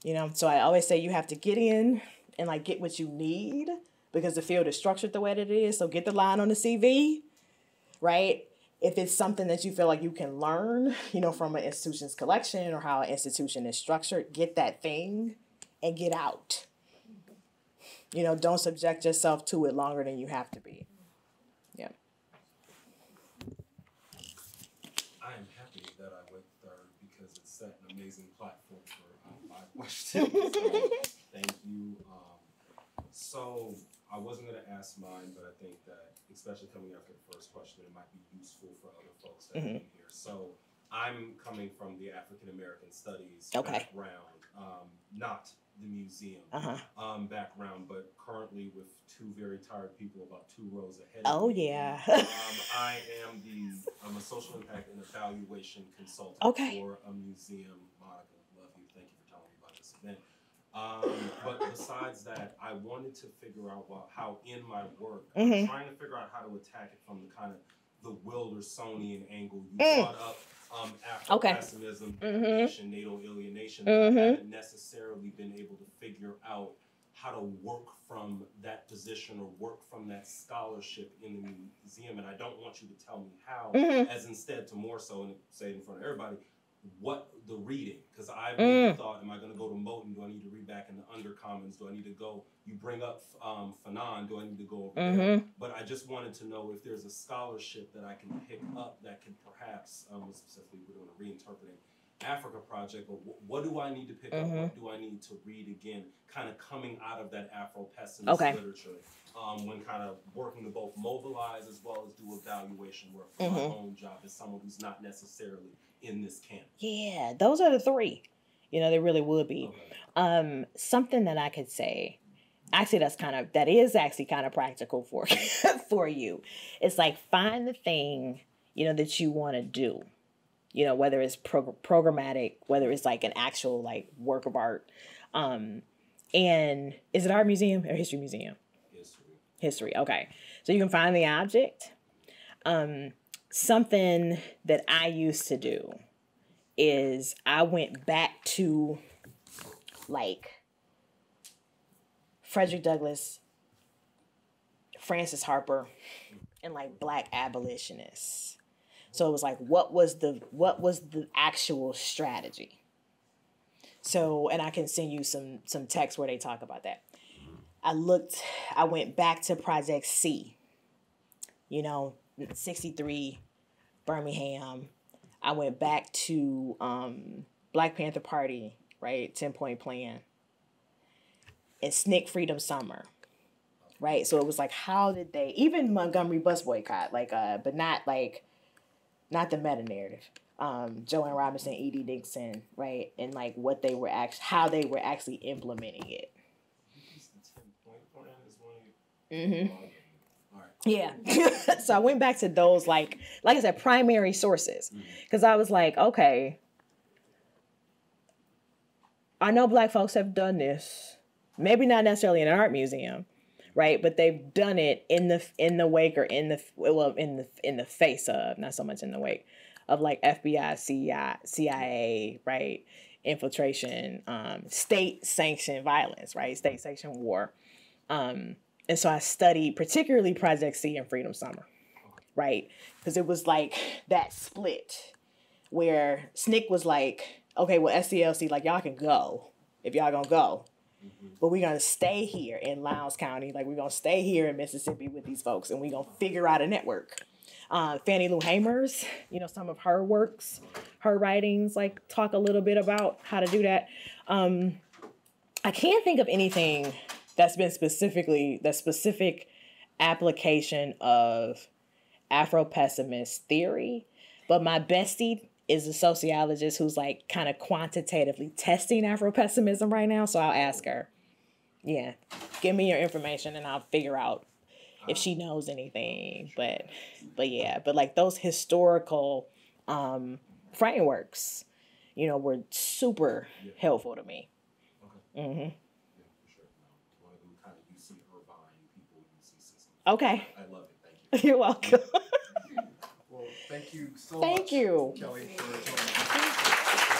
You know, so I always say you have to get in and like get what you need, because the field is structured the way that it is. So get the line on the CV, right? If it's something that you feel like you can learn, you know, from an institution's collection or how an institution is structured, get that thing and get out. You know, don't subject yourself to it longer than you have to be. Yeah. I am happy that I went third because it set an amazing platform for my questions. So thank you. So I wasn't going to ask mine, but I think that, especially coming after the first question, it might be useful for other folks that are here. So I'm coming from the African American Studies background, not the museum background, but currently with two very tired people about two rows ahead of me. Yeah. I'm a social impact and evaluation consultant for a museum. Monica, love you. Thank you for telling me about this event. But besides that, I wanted to figure out how in my work, I'm trying to figure out how to attack it from the kind of the Wildersonian angle you brought up. Afro-pessimism, natal alienation. I haven't necessarily been able to figure out how to work from that position or work from that scholarship in the museum. And I don't want you to tell me how, as instead to more so, and say it in front of everybody, what the reading, because I really thought, am I going to go to Moton? Do I need to read back in the undercommons? Do I need to go, you bring up Fanon, do I need to go over there? But I just wanted to know if there's a scholarship that I can pick up that can perhaps, specifically we're doing a reinterpreting Africa project, but what do I need to pick up? What do I need to read again? Kind of coming out of that Afro-pessimist literature, when kind of working to both mobilize as well as do evaluation work for my own job as someone who's not necessarily in this camp. Yeah, those are the three. You know, they really would be. Something that I could say, actually that's kind of, that is actually kind of practical for, for you. It's like find the thing, you know, that you want to do. You know, whether it's programmatic, whether it's like an actual like work of art. And is it art museum or history museum? History. History, okay. So you can find the object. Something that I used to do is I went back to like Frederick Douglass, Francis Harper, and like Black abolitionists. So it was like, what was the actual strategy? So, and I can send you some texts where they talk about that. I went back to Project C, you know, 63, Birmingham. I went back to Black Panther Party, right? 10-point plan. And SNCC Freedom Summer. Right. So it was like, how did they, even Montgomery bus boycott, like but not like not the meta narrative, Joanne Robinson, Edie Dixon, right? And like what they were actually, how they were actually implementing it. Yeah. So I went back to those, like I said, primary sources, because I was like, okay, I know Black folks have done this, maybe not necessarily in an art museum, right, but they've done it in the wake or in the face of, not so much in the wake of, like FBI, CIA, right, infiltration, state sanctioned violence, right, state sanctioned war, and so I studied particularly Project C and Freedom Summer, right, because it was like that split where SNCC was like, okay, well SCLC, like y'all can go if y'all gonna go. But we're going to stay here in Lowndes County. Like, we're going to stay here in Mississippi with these folks, and we're going to figure out a network. Fannie Lou Hamer's, you know, some of her works, her writings, like, talk a little bit about how to do that. I can't think of anything that's been specifically, the specific application of Afro-pessimist theory. But my bestie is a sociologist who's like kind of quantitatively testing Afro-pessimism right now. So I'll ask her, yeah, give me your information and I'll figure out if she knows anything. But yeah, but like those historical frameworks, you know, were super helpful to me. Yeah, for sure. One of them kind of UC Irvine people, UC system. Okay. I love it. Thank you. You're welcome. Well, thank you so much, Kelly, for joining us.